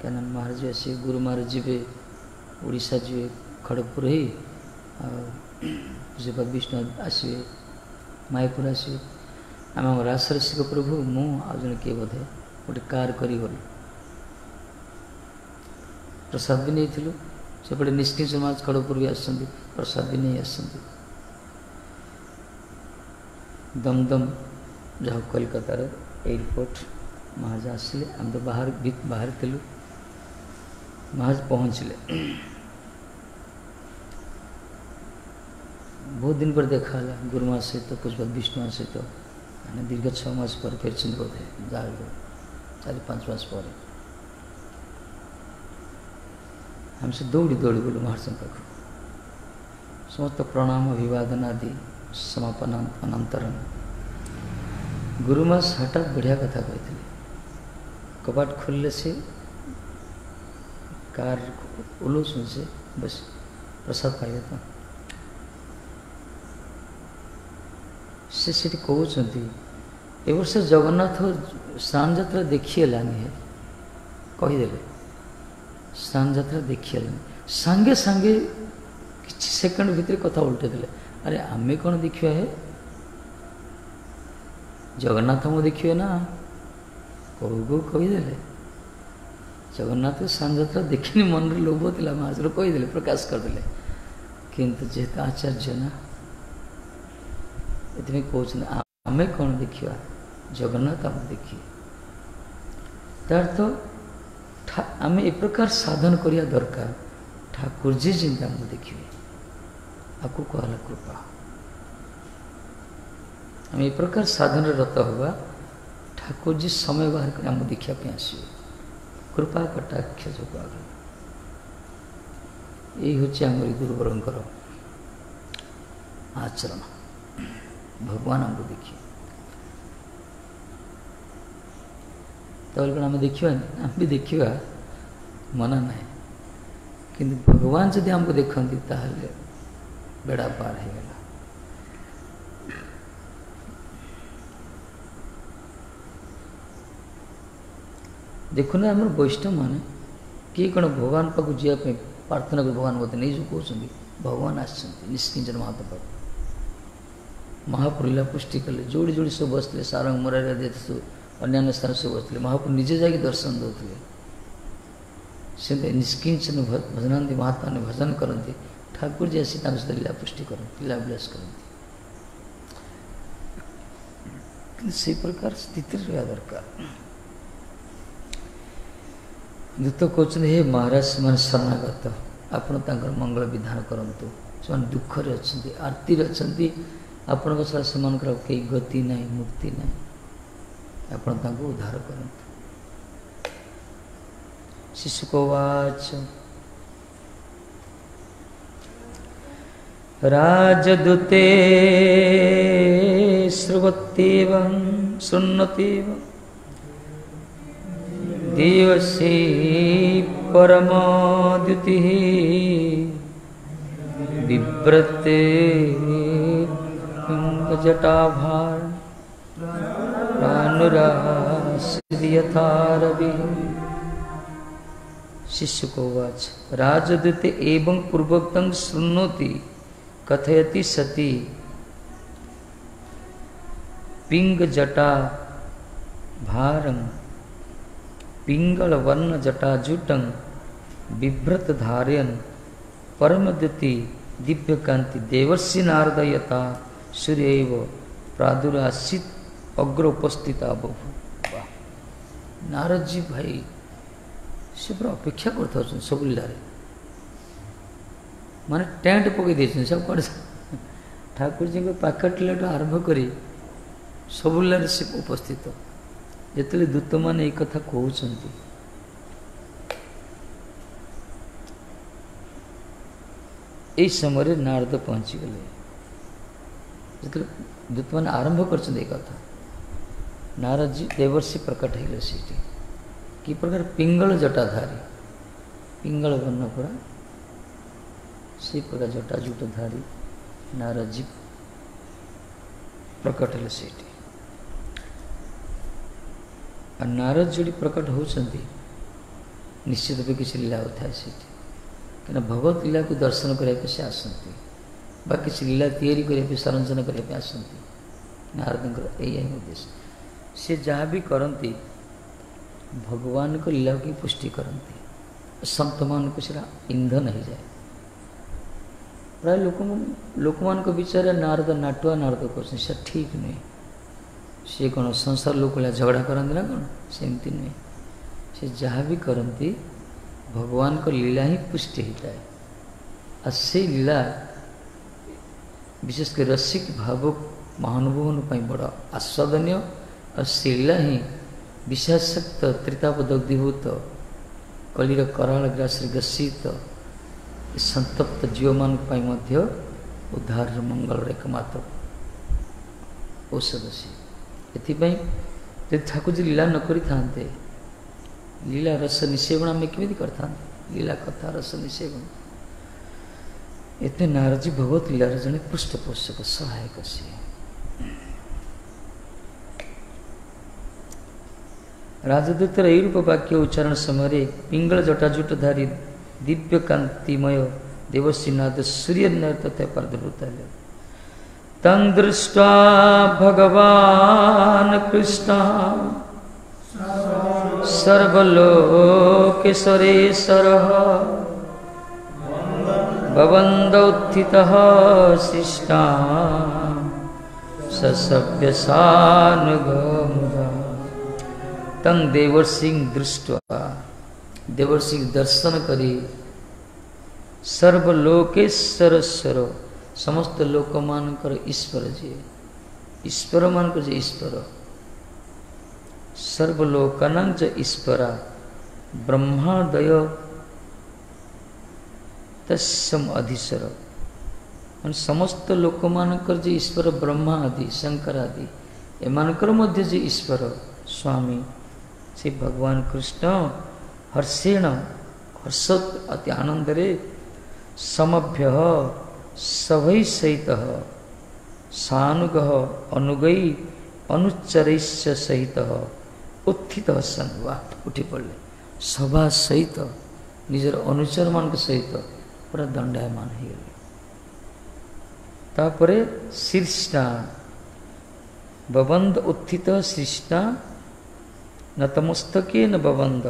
क्या नाम महाराज आस गुरु महाराज जी ओडिशा जी खड़गपुर ही पूज्यपाद विष्णु आसवे मायपुर आसवे आम रासरसिक प्रभु मु आज किए बोधे गोटे कार करगल प्रसाद भी नहीं थी सेपटे निष्किन समाज खड़गपुर भी आस प्रसाद भी नहीं आस दमदम जहाँ कलकतार एयरपोर्ट महाराज आसिले आम तो बाहर थी महाराज पहुँचले। बहुत दिन पर देखा गुरुमा सहित तो, पुष्पा विष्णुमा सहित तो, मैंने दीर्घ 6 मास पर फिर चिंत होते जाए 4-5 मास पर हमसे दौड़ी गलु महाराज पाख समस्त प्रणाम अभिवादन आदि समापन अनंतरम गुरुमा हठात बढ़िया कथा कहते कबाट खोलने से कार उलोचन से बस प्रसाद खाई था से कहते ए वर्ष जगन्नाथ स्नान जात्रा देखीगलानी है कहीदेले स्नान जात्रा देखीगलानी सांगे सांगे किसी सेकेंड भितर कथा उल्टे देले। अरे आमे कौन देखिया है जगन्नाथ हम देखिए ना कहू कहीदेले जगन्नाथ स्नान जात्रा देखनी मन लोभ था महाराज कहीदेले प्रकाश करदे किंतु जेहेतु आचार्य ना ये कौन आम कौन देखिया जगन्नाथ आम देखिए तार तो आम ए प्रकार साधन करिया दरकार ठाकुर जी जिंदा आम देखिए आपको कहला कृपा। आम ए प्रकार साधन रत होगा ठाकुर जी समय बाहर कर आम देखा आस कृपा कटाक्ष जो यही हूँ गुरुवर आचरण भगवान हमको देखिए तो आम देखा आम भी देखा मना ना कि भगवान जब आमको देखती ताहले बेड़ा पार हो गला। देखना आम वैष्णव मान किए कौन भगवान पाक जावाई प्रार्थना कर भगवान मत नहीं जो कौन भगवान आसकिंचन महाप्रभु महापुर लीला पुष्टि कले जोड़ी जोड़ी सब बसते सारंग मुरारिया देते अन्य स्थान सब बसते महापुर निजे जाके दर्शन दौते से निष्किंचन भजनांति महात्मा ने भजन करते ठाकुर जैसी नाम से लीला पुष्टि करती, लीला विलास करती। इसी प्रकार स्थिति रहा दरकार। दूत कहते हे महाराज से शरणागत आपड़ मंगल विधान करतु से दुखर अच्छा आरती अच्छा आपण छा से कई गति ना मुक्ति ना आपण उद्धार करतु। शिशुकोवाच राजदूते श्रुवत्येवं शृण्वत्येवं दिवसे परमा द्युतिः बिभ्रते जटाभार प्राणुरासि यथा रविः। शिष्योवाच राजदूते एवं पूर्वोक्तं शृणोति कथयति सति पिंग जटा भारं पिंगल वर्ण जटाजुटं बिभ्रत धारयन् परमद्युति दिव्य कांति देवर्षि नारदयता सूर्यैव प्रादुरासीत् अग्रोपस्थिता बहु। नारद जी भाई से पूरा अपेक्षा करता सब लीलार माने टेंट पकई दे सब कौन ठाकुर जी को पाकट लीला आरंभ कर सब लीलार से उपस्थित जिते दूत मान एक कथा कहते ये समय नारद पहुँची गले जिते दूत मान आरंभ कर नारद जी देवर्षि प्रकट हो गए सीटी कि प्रकार पिंगल जटाधारी पिंगल वर्ण पूरा से प्रकार जटाजूटधारी नारद जी प्रकट है सीटी। और नारद जोड़ी प्रकट होती निश्चित रूप किसी लीला होता है सीटी क्या भगवत लीला को दर्शन करने से आसती बा किसी लीला या संरचना करने आसती नारद यही उद्देश्य से जहाँ भी करती भगवान को लीला की पुष्टि करती संत मान को सीरा ईंधन हो जाए। प्राय लोक मान को विचार नारद नाटुआ नारद कहते हैं सर ठीक नहीं सी कौन संसार लोक झगड़ा करती ना कौन सेमती नुहे से जहाँ भी करती भगवान को लीला ही पुष्टि होता है। और से लीला विशेषकर रसिक भावुक महानुभवन बड़ा आस्वादनीय और से लीला ही विषासक्त त्रितापदग्धिभूत कलिर कराल ग्रास ग्रसित संतप्त जीव मान उद्धार मंगल एकमात्र औषध सी ये ठाकुर जी लीला न करी था लीला रस निषेवण आम केमी करता लीला कथा रस निषेवण एते नारद जी भगवत लीलार जड़े पृष्ठपोषक सहायक सी। राजदूतर यही रूप वाक्य उच्चारण समय पिंगल जटाजुटधारी दिव्य कांतिमय देवश्रीनाथ सूर्य तथा पारदृता तं दृष्ट्वा भगवान कृष्ण सर्वलोकेश्वरेश्वरः भवन्दौ उत्थितः शिष्टां ससव्यसानुगमः। तं देवर्षिं दृष्ट्वा देवर्षि दर्शन करी सर्वलोकेश्वरेश्वर समस्त लोक मानकर ईश्वर जी ईश्वर मानकर जे ईश्वर सर्वलोकानां च ईश्वर ब्रह्मादय तस्सम अधीश्वर मन समस्त लोक मानकर जे ईश्वर ब्रह्मा आदि शंकर आदि एमानकर मध्य जे ईश्वर स्वामी श्री भगवान कृष्ण हर्षेण हर्ष अति आनंद रे समभ्य सवै सहित सानुग अनुगई अनुच्चरैश्च सहित उत्थित सन वाह उठी पड़े सभा सहित निजर अनुचर मान सहित पूरा दंडायमान हो गए। तापर सृष्टा बबंद उत्थित सृष्टा न तमस्तके न बबंद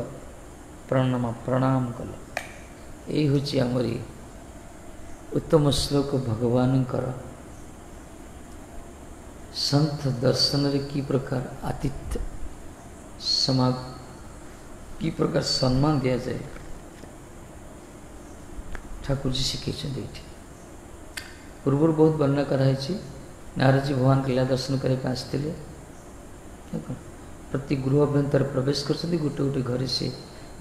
प्रणाम प्रणाम कल यही हूँ आमरी उत्तम श्लोक भगवान करा संत दर्शन की प्रकार आतिथ्य समाग की प्रकार सम्मान दिया जाए ठाकुर जी शिखे पूर्व बहुत वर्णना कराई नारद जी भगवान लीला दर्शन करके प्रति गृह अभ्यंतर प्रवेश कर गोटे गोटे घर से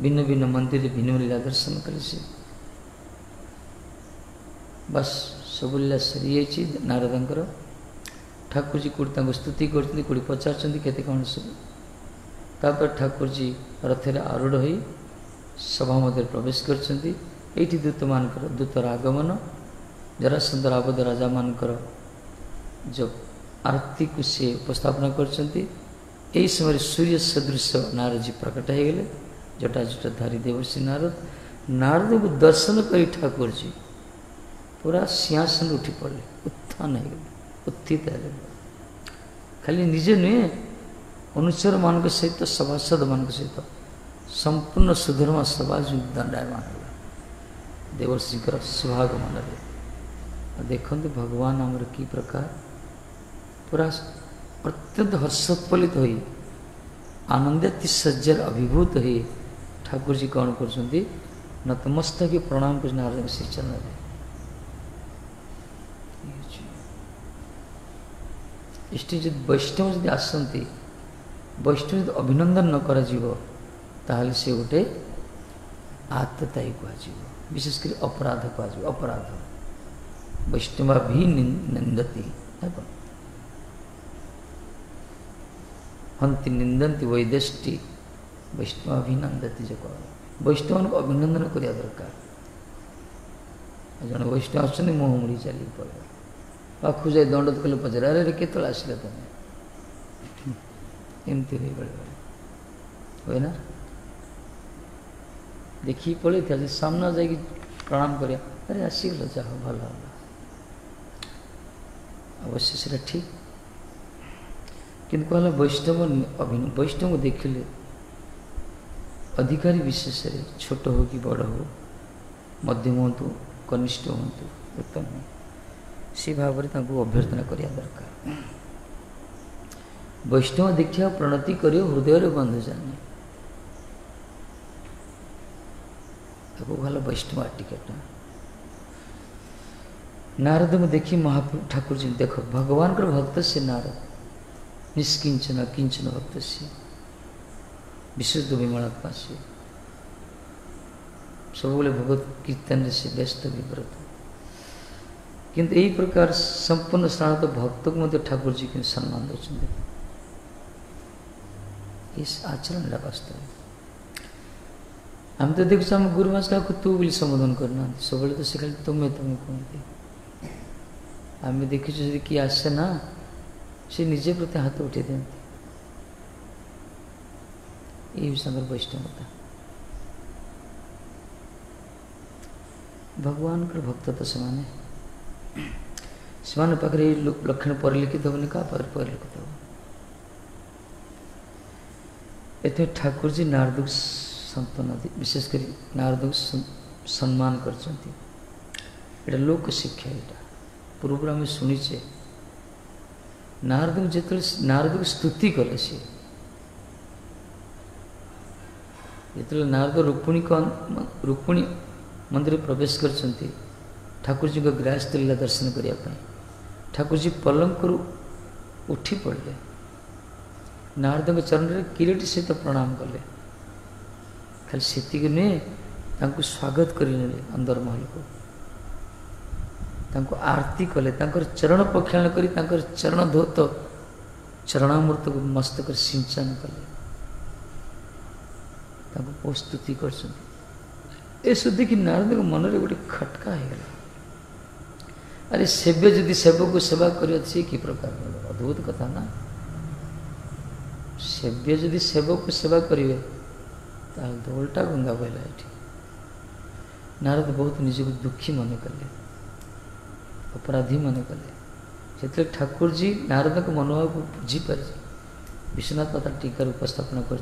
भिन्न भिन्न मंदिर भिन्न लीला दर्शन कले से बस सब लीला सरी जाइए नारदर ठाकुर जी कौटी स्तुति करते कौटी पचार केते कौन सब तापर ठाकुर जी रथर आरूढ़ हो सभा मध्य प्रवेश कर दूत मान दूतर आगमन जरासंधर आबद्ध राजा मान जो आरती को से उपस्थापना कर समय सूर्य सदृश नारद जी प्रकट हो गले जटा जटा धारी देवर्षि नारद नारद को दर्शन कर ठाकुर जी पूरा सिंहासन उठी पड़े उत्थान हो गए उत्थित है खाली निजे नुहे अनुचर मान सहित सभासद मान सहित संपूर्ण सुधर्मा सभा जो दंडायमान है देवर्षि शुभागमन है देखते भगवान आमर की प्रकार पूरा अत्यंत हर्षोत्पलित हो आनंदातिशय्यर अभिभूत हो ठाकुर जी कौन कर नतमस्तक प्रणाम कर नारद श्री चरण इष्ट जो वैष्णव जब आसती वैष्णव जब अभिनंदन न कर सी गोटे आततायी कह विशेषकर अपराध कह अपराध वैष्णवा भी निंदती हंति निंदती वैदेष्टि वैष्णवाभिनंदती जो कह वैष्णव अभिनंदन करने दरकार जन वैष्णव आसने मुँह मुड़ी चल पड़ा पाखु जाए दंड कले पचार अरे के आसला तुम्हें एमती हुए बेले बेले ना देखी पड़े थे सामना जाकि प्रणाम कर अरे आसगल जाओ भल अवश्य से ठीक किंतु कहला वैष्णव अभिनव वैष्णव को देखिले अधिकारी विशेष छोट हो कि बड़ हो मध्यम हूँ कनिष्ठ हूँ उत्तम हूँ सी भाव अभ्यर्थना करिया दरकार वैष्णव दीक्षा प्रणति करियो हृदय बंधु जानी भला वैष्णव टिकेट नारद को देखी महाप्रभु ठाकुर जी देख भगवान को भक्त से नारद निष्किंचन किंचन भक्त से विशुद्ध विमलात्मा से सब भगवत कीर्तन से व्यस्त विव्रत किंतु यही प्रकार संपूर्ण स्नात भक्त को मत ठाकुर जी के सम्मान दे आचरण वास्तव आम तो देखु आम गुरु मास का तू बोली संबोधन करना सब तो से खाली तुम्हें तुम्हें कहते आम देखु यदि किए आसे ना से निजे प्रति हाथ उठे दिखते ये वैष्णवता भगवान के भक्त तो से माने पाखरे लक्षण परिलिखित होने का परिलिखित हो ठाकुर जी नारद सांत्वना दी विशेषकर नारद सम्मान कर लोक शिक्षा यहाँ पूर्व आम शुणीचे नारद जो नारद को स्तुति कले सी जो नारद रुक्मिणी मंदिर प्रवेश कर ठाकुर जी को ग्रास लीला दर्शन करने ठाकुर जी पलंग उठी पड़े नारद चरण में किरीट सहित प्रणाम कले खाली से नुहे स्वागत करने अंदर महल को आरती कले चरण प्रक्षालन कर चरण धोत चरणामृत को मस्तक सिंचन कले स्तुति कर देखिए नारद के मन में गोटे खटका हो गया अरे सेव्य यदि सेवक को सेवा कर सी कि प्रकार अद्भुत कथा ना सेव्य यदि सेवक को सेवा करेंगे तो उल्टा गंगा बहला नारद बहुत निजक दुखी मन कले अपराधी मन कले जो ठाकुर जी नारद के मनोभाव को बुझीपार विश्वनाथ पता टीकार उपस्थापना कर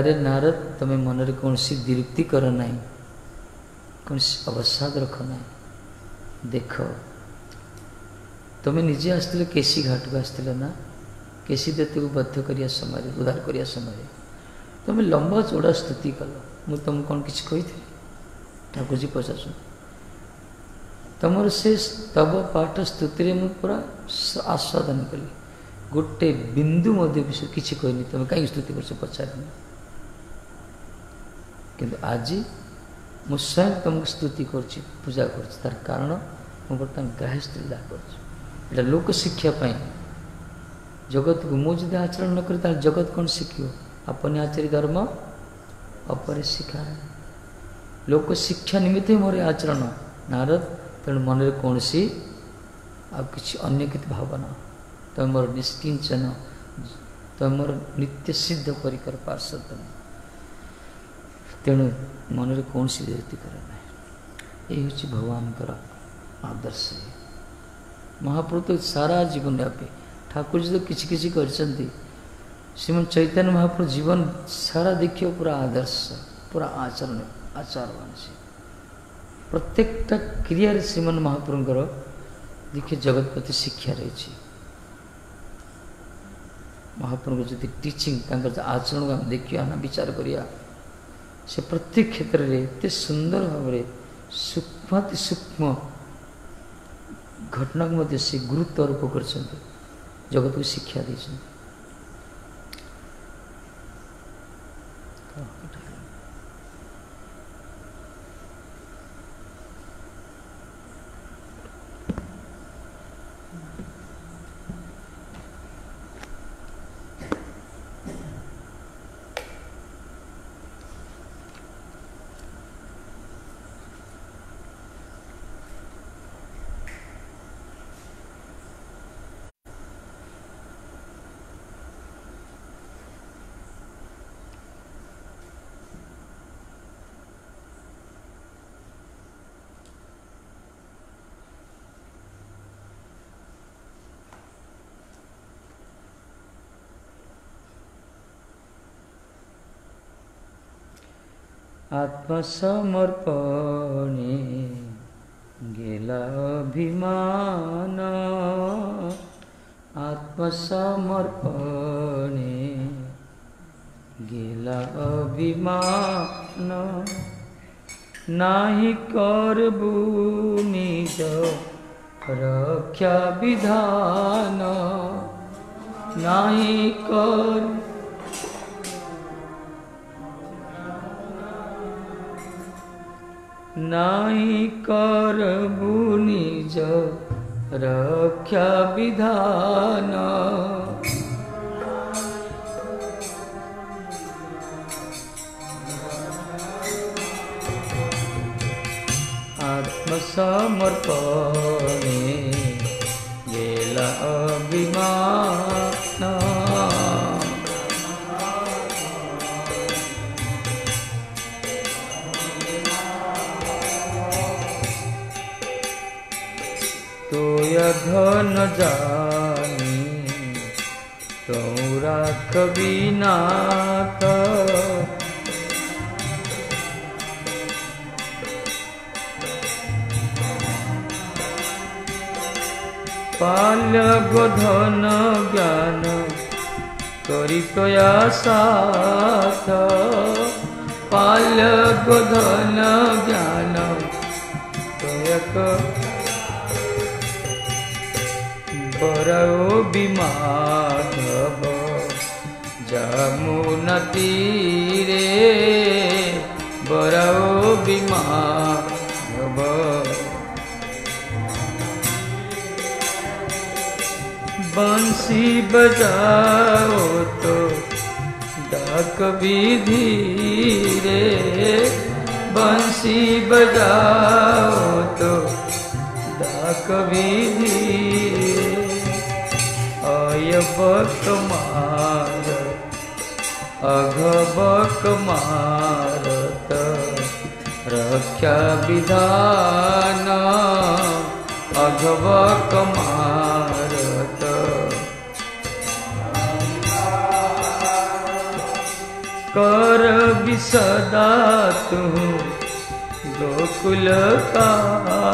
अरे नारद तुम्हें मनरे कौन सी दीप्ति कर ना कौन अवसाद रख ना देख तुम्हें निजे आसो केसी घाट को आसो ना केसी देते को बद्ध करिया समय उद्धार करिया समय तुम्हें लंबा चौड़ा स्तुति कल मुझे तुम कौन किसी कही ठाकुरजी पचार तुम से तब पाठ स्तुति में पूरा आस्वादन कली गोटे बिंदु मध्य विषय किसी कहनी तुम कहीं स्तुति कर पचार किंतु आज मुझ स्वयं तुमको स्तुति पूजा कर कारण मुझे ग्राह्यस्थी लाभ कर लोक शिक्षापी जगत को मुझे आचरण न करे जगत कौन शिखे अपने आचरी धर्म अपरे शिखा लोक शिक्षा निमित्त मोर आचरण नारद तेणु मन कौन सी आनिकित भावना तुम मोर निष्किंचन तुम मोर नित्य सिद्ध परिकर पार्षद तुम तेणु मन में कौन सी व्यक्ति करना ये हूँ भगवान का आदर्श है। महाप्रभु तो सारा जीवन व्यापी ठाकुर जी तो किसी किसी कर श्रीमन चैतन्य महाप्रभु जीवन सारा देखिए पूरा आदर्श पूरा आचरण आचारवान से प्रत्येकटा क्रिय श्रीमन महाप्रभुर देखिए जगत प्रति शिक्षा रही महाप्रभु जो टीचिंग आचरण को आम देखा ना विचार करिया से प्रत्येक क्षेत्र में एत सुंदर भाव में सूक्ष्मति सूक्ष्म घटना को से गुरुत्व आरोप कर जगत को शिक्षा दी आत्मसमर्पणे गेला अभिमान आत्मसमर्पणे गेला अभिमान नाही करबू निज रक्षा विधान नाही कर नाही करबू निज रक्षा विधान आत्मसमर्पणे गेला अभिमान घन जानी तोरा कविनाथ पाल गोधन ज्ञान करी तोया साथ पाल गोधन ज्ञान तोया परओ विमाधव जमुना तीरे परओ विमाधव बंसी बजाओ तो डाक विधीरे बंसी बजाओ तो डाक विधीरे बक मार अघ बक मारत रक्षा विधान अघ बक मारत कर विसदा तू गोकुल काना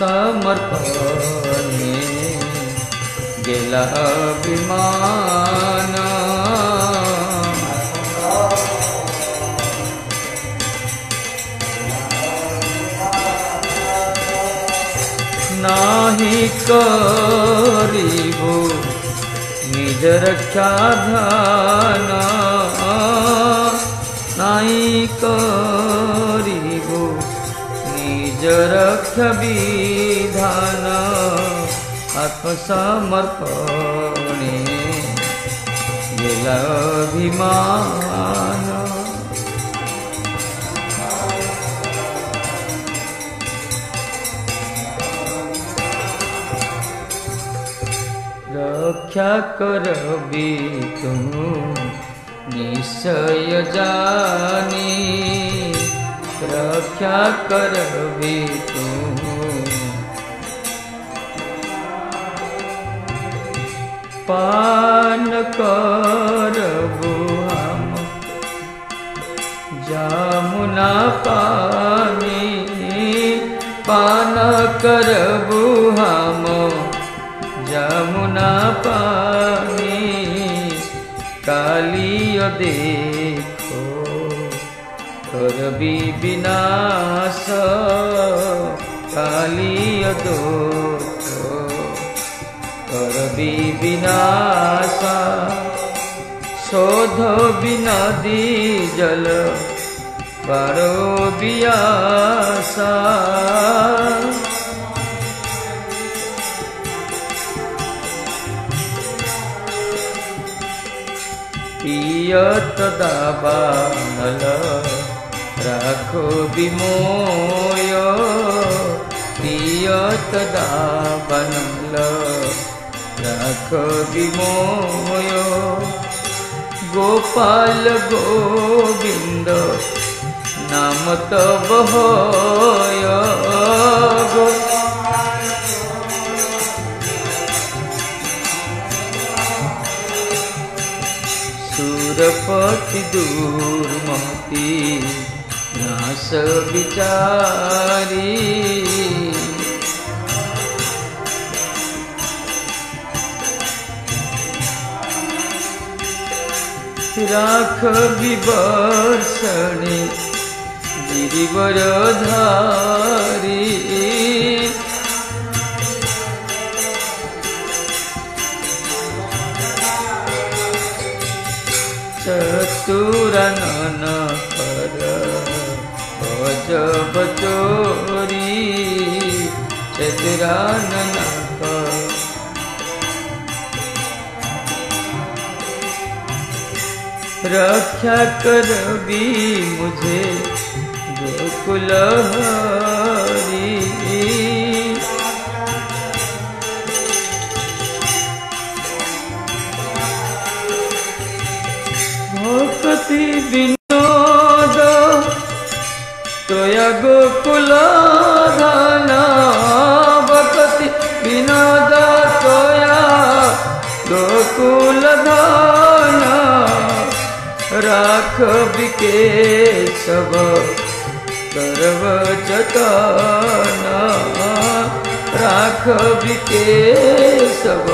समर्पणे गेला अभिमान नाही करीबो निज रक्षा ध्याना नाही करीबो निज रक्षा विधान आत्मसमर्पणे गेला अभिमान रक्षा करबी तुम निश्चय जानी रक्षा करबी तुम पान करबो हम जामुना पानी पान करबो हम यमुना पानी कालिया देखो करबी विनाश कालिया देखो करबी विनाश शोध बिनदी जल परो बियासा तदा बानल राखो विमोय पिय तदा बानल राखो विमोय गोपाल गोविंद नाम तब होय सुरपति दुर्मति नाश विचारी राख विवर्षणी गिरिवरधारी चतुरनन कर अजब चोरी चतुरानन कर रक्षा करबी मुझे गोकुल हरी भक्ति विनोद तोया गोकुल धाना भक्ति विनोद तोया गोकुल धाना राख विकेशव करव जताना राख विकेशव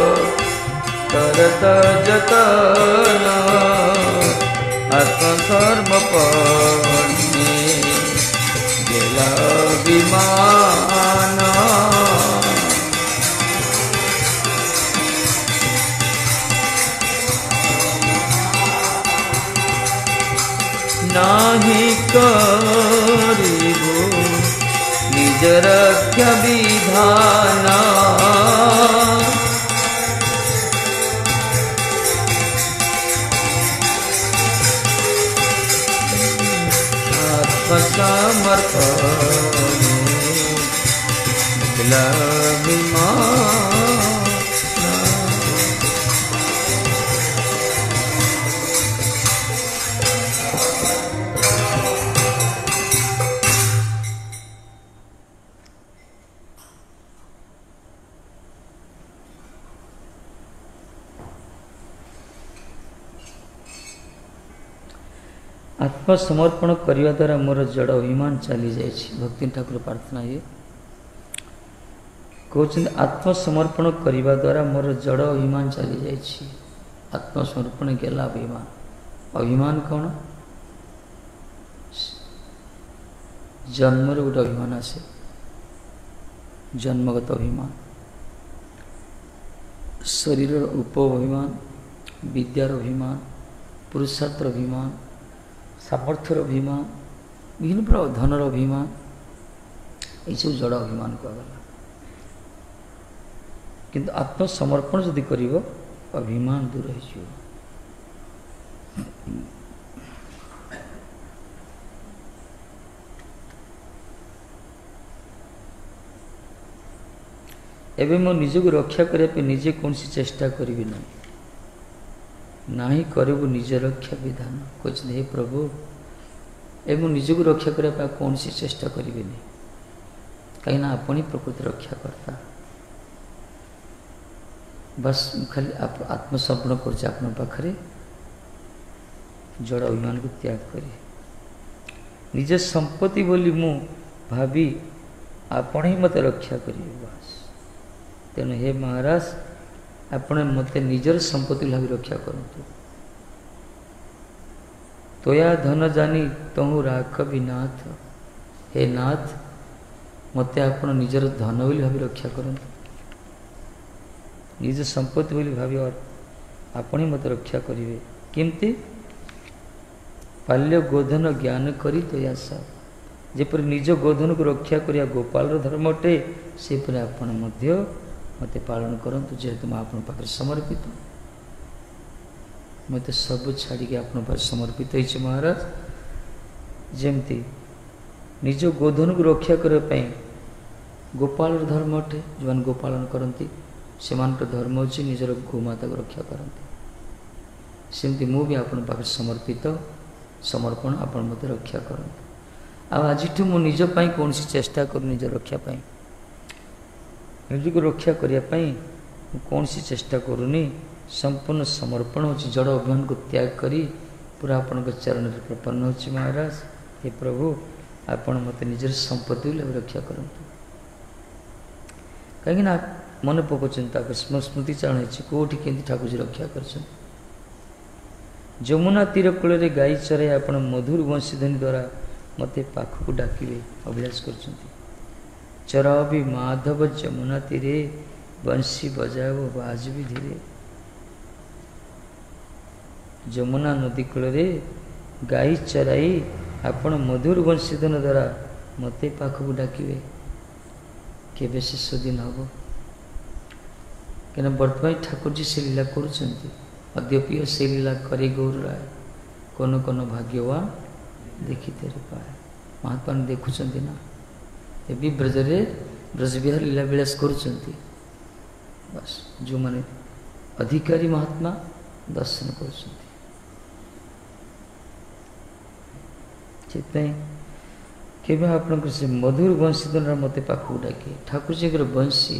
करत जताना आत्मसमर्पणे गेला अभिमान नाही करीबो निज रक्षा विधाना समर्पण आत्मसमर्पण करने द्वारा मोर जड़ अभिमान चाली जाए। भक्ति ठाकुर प्रार्थना है कहते आत्मसमर्पण करने द्वारा मोर जड़ अभिमान चली जाए। आत्मसमर्पण गला अभिमान, अभिमान कौन जन्म गोटे अभिमान आसे, जन्मगत अभिमान, शरीर उप अभिमान, विद्यार अभिमान, पुरुषार्थ अभिमान, सामर्थ्यर अभिमान, विभिन्न प्रकार धनर अभिमान, ये सब जड़ अभिमान कहला। किंतु आत्मसमर्पण यदि करिवो अभिमान दूर हो जाए। एवं मो निज को रक्षा करने निजे कौन सी चेष्टा करी ना, ना ही करबू निज रक्षा विधान। कहते हे प्रभु एवं निज को रक्षा करने कौन सी चेष्टा करी ना, कहीं आपन ही प्रकृति रक्षा करता। बस खाली आप आत्मसमर्पण कर पाखे जड़ अभिमान को त्याग करे। निजे संपत्ति बोली मु भाभी आपण ही मत रक्षा करिए बस। तेणु हे महाराज आपने मत निजर संपत्ति भाव रक्षा करतु। तोया धन जानी तहु राख भी नाथ, हे नाथ मत आप निजर धन बोली भाव रक्षा करतु। निज संपत्ति बोली भाभी और आपण ही मत रक्षा करेंगे किमती पाल्य गोधन ज्ञान करी तो या सब। जेपरी निज गोधन को रक्षा करिया गोपाल धर्म अटे सेपरी आपण मत पालन करतु। जेहेतु मुझे आपन पाखे समर्पित, मत सब छाड़ी आपन पाखे समर्पित हो महाराज। जेमती निज गोधन को रक्षा करने गोपाल धर्म अटे, जो मैंने गोपालन करती से धर्म अच्छी निजर गोमाता को रक्षा करते। सेमती मुझे आपन पाखे समर्पित, समर्पण आपण मत रक्षा करते। आज मु निजपाई कौन सी चेष्टा करूँ, निज रक्षापी निज को रक्षा करने कौन सी चेष्टा करूनी। संपूर्ण समर्पण हो जड़ अभिमान को त्याग करी पूरा आपण चरण प्रपन्न हो महाराज। हे प्रभु आपण मत निजर संपत्ति रक्षा करते। कहीं मन पक चिंता कर स्मृति चारण कौटी के ठाकुरजी रक्षा कर। जमुना तीर कूल में गाई चराई आप मधुर वंशीध्वनि द्वारा मते पाखक डाकिले अभ्यास कर। चराबी माधव जमुना तीरे बंशी बजाव बाज भी धीरे। जमुना नदी कूल में गाई चराई आप मधुर वंशीध्वनि द्वारा मते पाखक डाकिले केबे शेष दिन हम। कहीं बर्तमान ठाकुरजी से लीला कर अद्यपिय से लीला करे गौर राय। कौन कौन भाग्यवान देखी तेरे पाए। महात्मा देखुं ना ये ब्रजरे ब्रजविहार लीला विलास कर। बस जो माने अधिकारी महात्मा दर्शन कर। से मधुर वंशी द्वारा मत पाखक डाके ठाकुरजी वंशी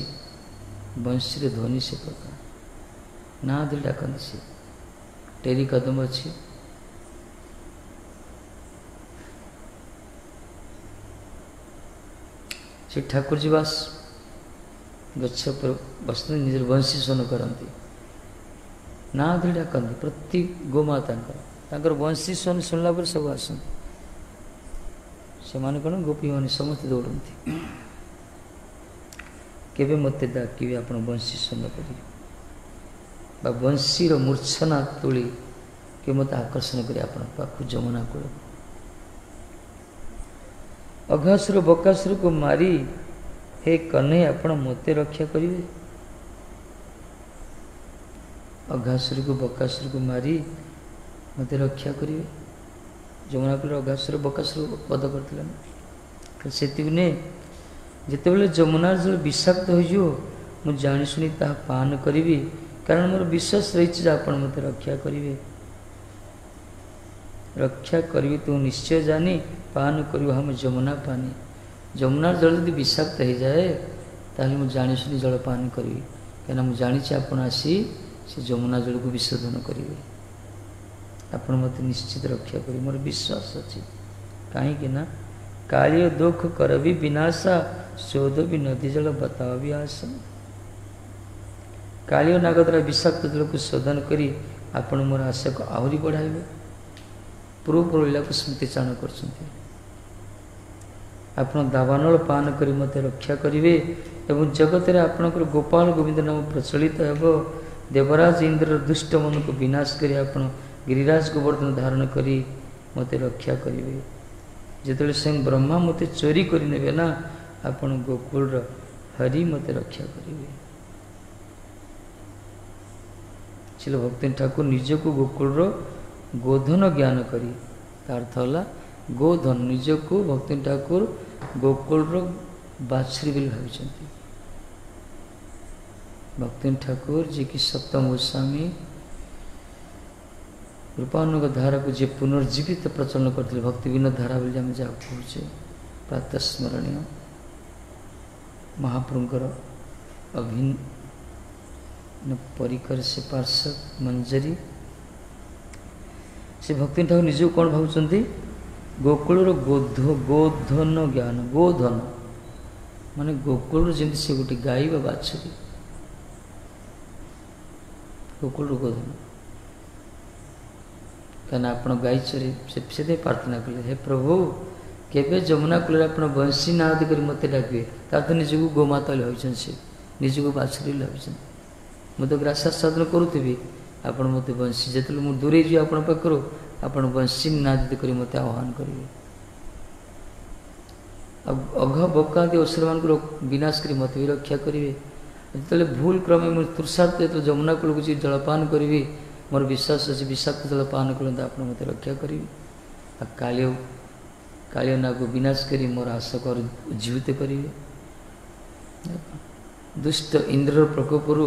बंशी ध्वनि से प्रकार नाद डाकती से टेरी कदम अच्छी से ठाकुर जी बास गच्छ पर बस निज बंशी स्वन करती नाद डाकती प्रति गोमाता बंशी स्वन शुणला पर सब आसती। से माने कौन गोपी मैंने समस्त दौड़ती केवे मत डाके आप बंशी स्वन करें बा बंशीर मूर्छना तोली के मत आकर्षण करे आपन पाखु जमुना कूल। अघासुर बकासुर को मारी हे कन्हे आपण मते रक्षा करिवे। अघासुर को बकासुर को मारी मते रक्षा करिवे। जमुना कूल अघासुर बकासुर वध करथिले सेतिने जितेबेले जमुना जल विषाक्त हो जो मु जानि सुनि ता पान करिवे कारण मोर विश्वास रही आप मत रक्षा करेंगे। रक्षा करी तू निश्चय जानी पान कर हम जमुना पानी। जमुना जल यदि विषाक्त हो जाए तो मुझे जानी सुनी जल पान करी कहीं मुझे जानी आप आसी से जमुना जल को विशोधन करेंगे। आप मत निश्चित रक्षा करें मोर विश्वास अच्छी। कहीं दुख कर भी विनाशा शोध विनोदी जल बताव्यासम कालियो नाग द्वारा विषाक्त जल को शोधन करी आपण मोर आशा को आहरी बढ़ाइबे पूर्व लीला को स्मृतिचारण करछन्ति आपण दावानल पान करी मते रक्षा करिवे एवं जगत रे आपणकर गोपाल गोविंद नाम प्रचलित हेबो देवराज इंद्र दुष्ट मन को विनाश करी आपण गिरिराज गोवर्धन धारण करी मते रक्षा करिवे जिते स्वयं ब्रह्मा मते चोरी करी नेबे ना आपण गोकुल हरि मते रक्षा करिवे चलो भक्ति ठाकुर निज को गोकुल गोधन ज्ञान करी अर्थ है गोधन निज को भक्ति ठाकुर गोकुल बाछरी भाई भक्ति ठाकुर जी की सप्तम गोस्वामी रूपानुग धारा को जी पुनर्जीवित प्रचलन करते भक्ति विनोद धारा बोली आम जहाँ कहे प्रातः स्मरणीय महाप्रभुंर अभिन्न परिकर से पार्षद मंजरी से भक्ति ठाकुर निजू कौन भावुंट गोकुल गोध गोधन ज्ञान गोधन माने गोकुल जमी से गोटे गाई बाछुरी गोकुल गोधन कहना आप गाई चोरी से प्रार्थना कले हे प्रभु केवे जमुना कूल आप बंशी नाद कर मत डाकबे तार निजी को गोमाता भाई से निजी को बाछुरी भाई मुझे ग्रास साधन करूथी आप मत बंशी जो मुझे दूरे जी आप पाखर आप बंशी नाद कर मत आह्वान करेंगे अघ बका आदि असुर मान विनाश कर मत भी रक्षा करेंगे जिते भूल क्रमे मुझे तृषार्थ जो जमुना कूल को जलपान करी मोर विश्वास अच्छे विषाक्त जलपान करते आप मत रक्षा करेंगे कालियो कालियो ना को विनाश कर मोर आशा को उज्जीवित करेंगे दुष्ट इंद्र प्रकोपरू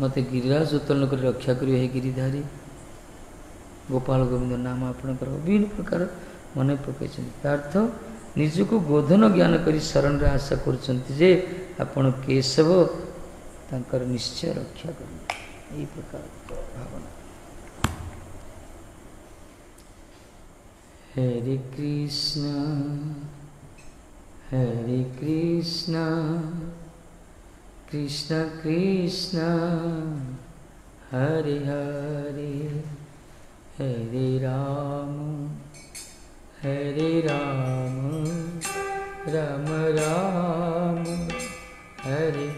मत गिरिराज उत्तोलन कर रक्षा करियो हे गिरिधारी गोपाल गोविंद नाम आपणकर विभिन्न प्रकार मन पकड़ निज को गोधन ज्ञान कर शरण रे आशा करछन्ति आपण केशव तांकर निश्चय रक्षा कर ए प्रकार भावना हरे Krishna Krishna Krishna Hare Hare Hare Ram Ram Ram Hare Hare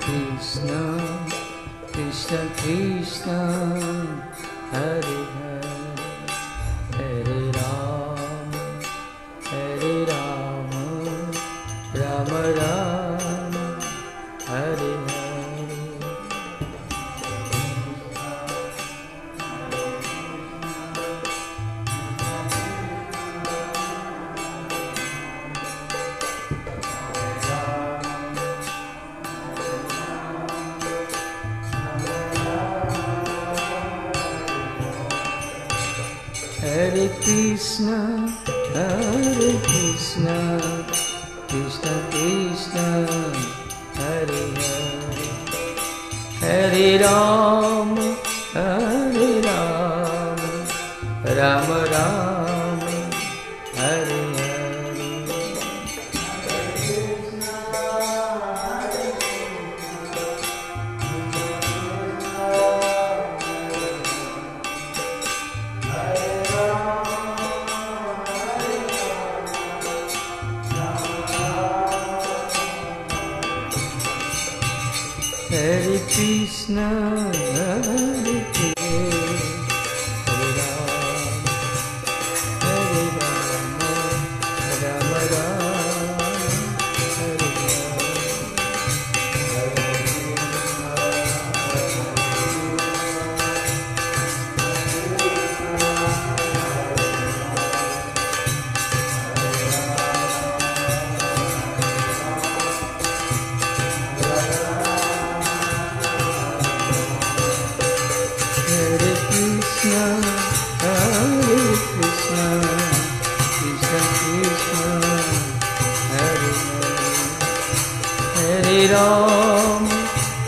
Krishna Krishna Hare Hare Hare Rama Rama Rama Hare Hare Hare Krishna, Krishna Krishna, Hare Hare, Hare Rama, Hare Rama, Rama Rama, Hare Ram,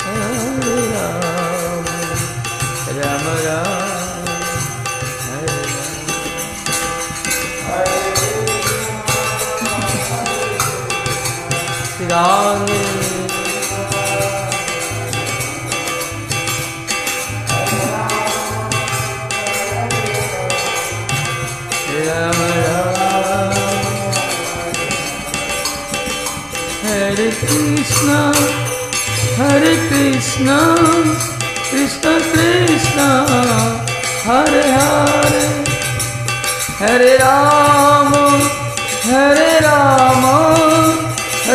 Hare Ram, Ram Ram, Hare Hare Ram, Hare Ram. Hare Krishna, Krishna Krishna, Hare Hare, Hare Rama, Hare Rama,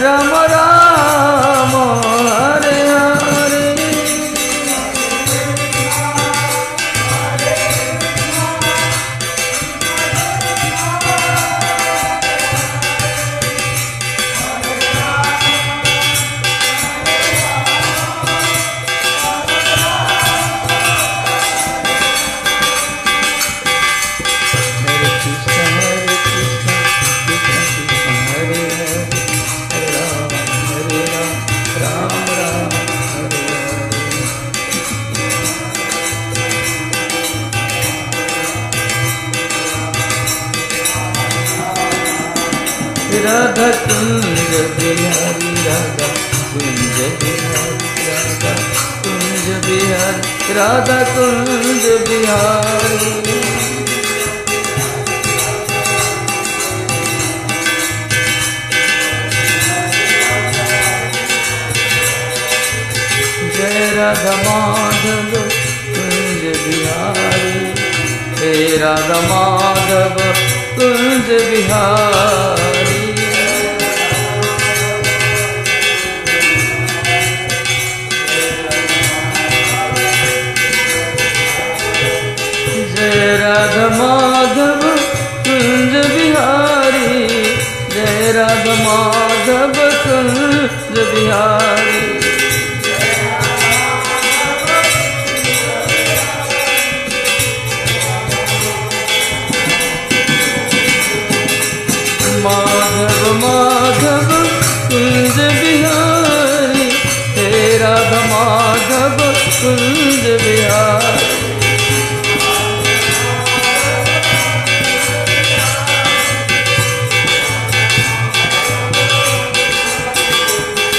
Rama Rama, Hare Hare. Radha-Madhava-Kunjabihari, Radha-Madhava-Kunjabihari, Radha-Madhava-Kunjabihari. Jai Radha-Madhava-Kunjabihari, Jai Radha-Madhava-Kunjabihari. Radha-Madhava-Kunjabihari, Jai Radha-Madhava-Kunjabihari. Madhava Madhava Kunjabihari, Jai Radha-Madhava-Kunjabihari. Madhava-Kunjabihari,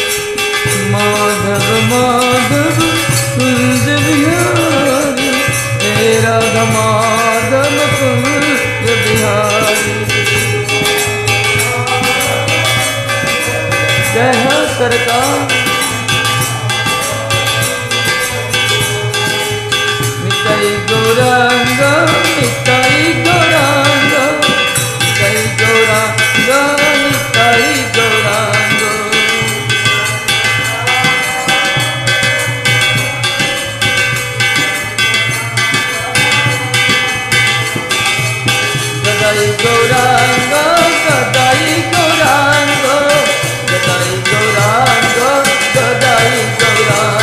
Jai Radha-Madhava-Kunjabihari. Jai Har Sarkar, Nitai Gauranga, Nitai Gauranga, Nitai Gauranga, Nitai Gauranga. Gauranga, Gadai Gauranga, Gadai Gauranga, Gadai Gauranga.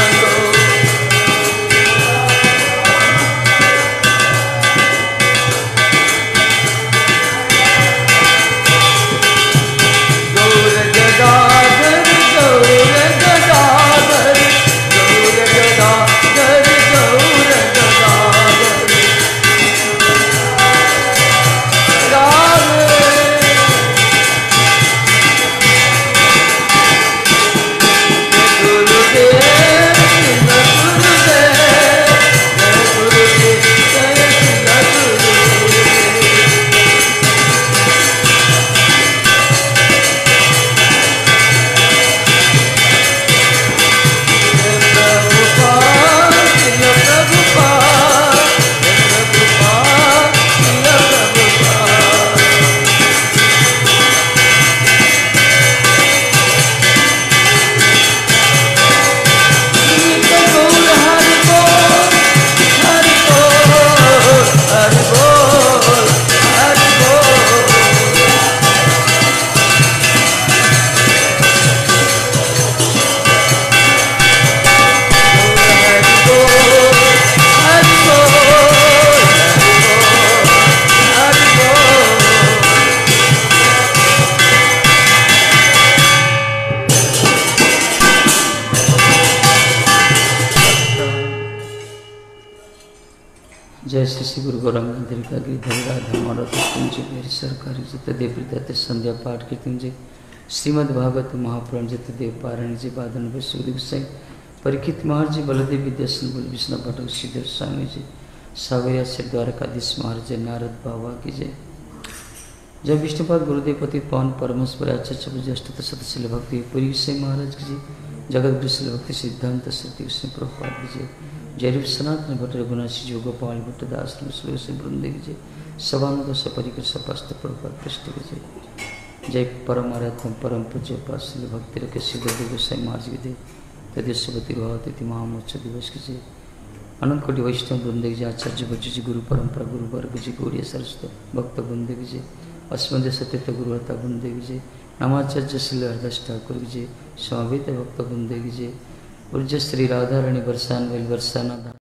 Shri गुरु गौरांगिका गिरिधर राधा-माधव-कुंजबिहारी सरकारी जतदेव प्रदाते संध्या पाठ कीर्तन जय श्रीमद भागवत महापुराण जतदेव पारायण जय बादन वैश्वदेव साई परीक्षित महाराज जी बलदेव विद्यासन गुरु विष्णु भट्ट सिद्धेव स्वामी जी सावैया से द्वारकाधीश महाराज जय नारद बाबा की जय। जय विष्णुपाद गुरुदेव पति पवन परमेश्वर आचार्य अष्टत सतशिल भक्ति पूरी साई महाराज की जय। जगत विश्व भक्ति सिद्धांत सत्य विष्णु प्रभुपाद की जय। जय सनातन भट्ट रघुनाथ योगपाल भट्ट दास वृंदे विजय सवानंद सपरिक सपस्त प्रभुपाष्ट विजय। जय परम आराधम परम पूज्य पाश्चिल भक्ति रखे सिद्ध साई महाराज की जय। तदेशवती भगवती महामोत्सव दिवस की जय। अनंत कोटि वैष्णव वृंदे विजय आचार्य भट्ट जी गुरु परंपरा गुरु वर्ग जी गौरिया सरस्वत भक्त वृंदे विजय अस्मदे सत्य गुरुहता वृंदे विजय नमाचार्य श्री हरदास ठाकुर विजय स्वामित भक्त वृंदे विजय और जय श्री राधा रानी बरसाना।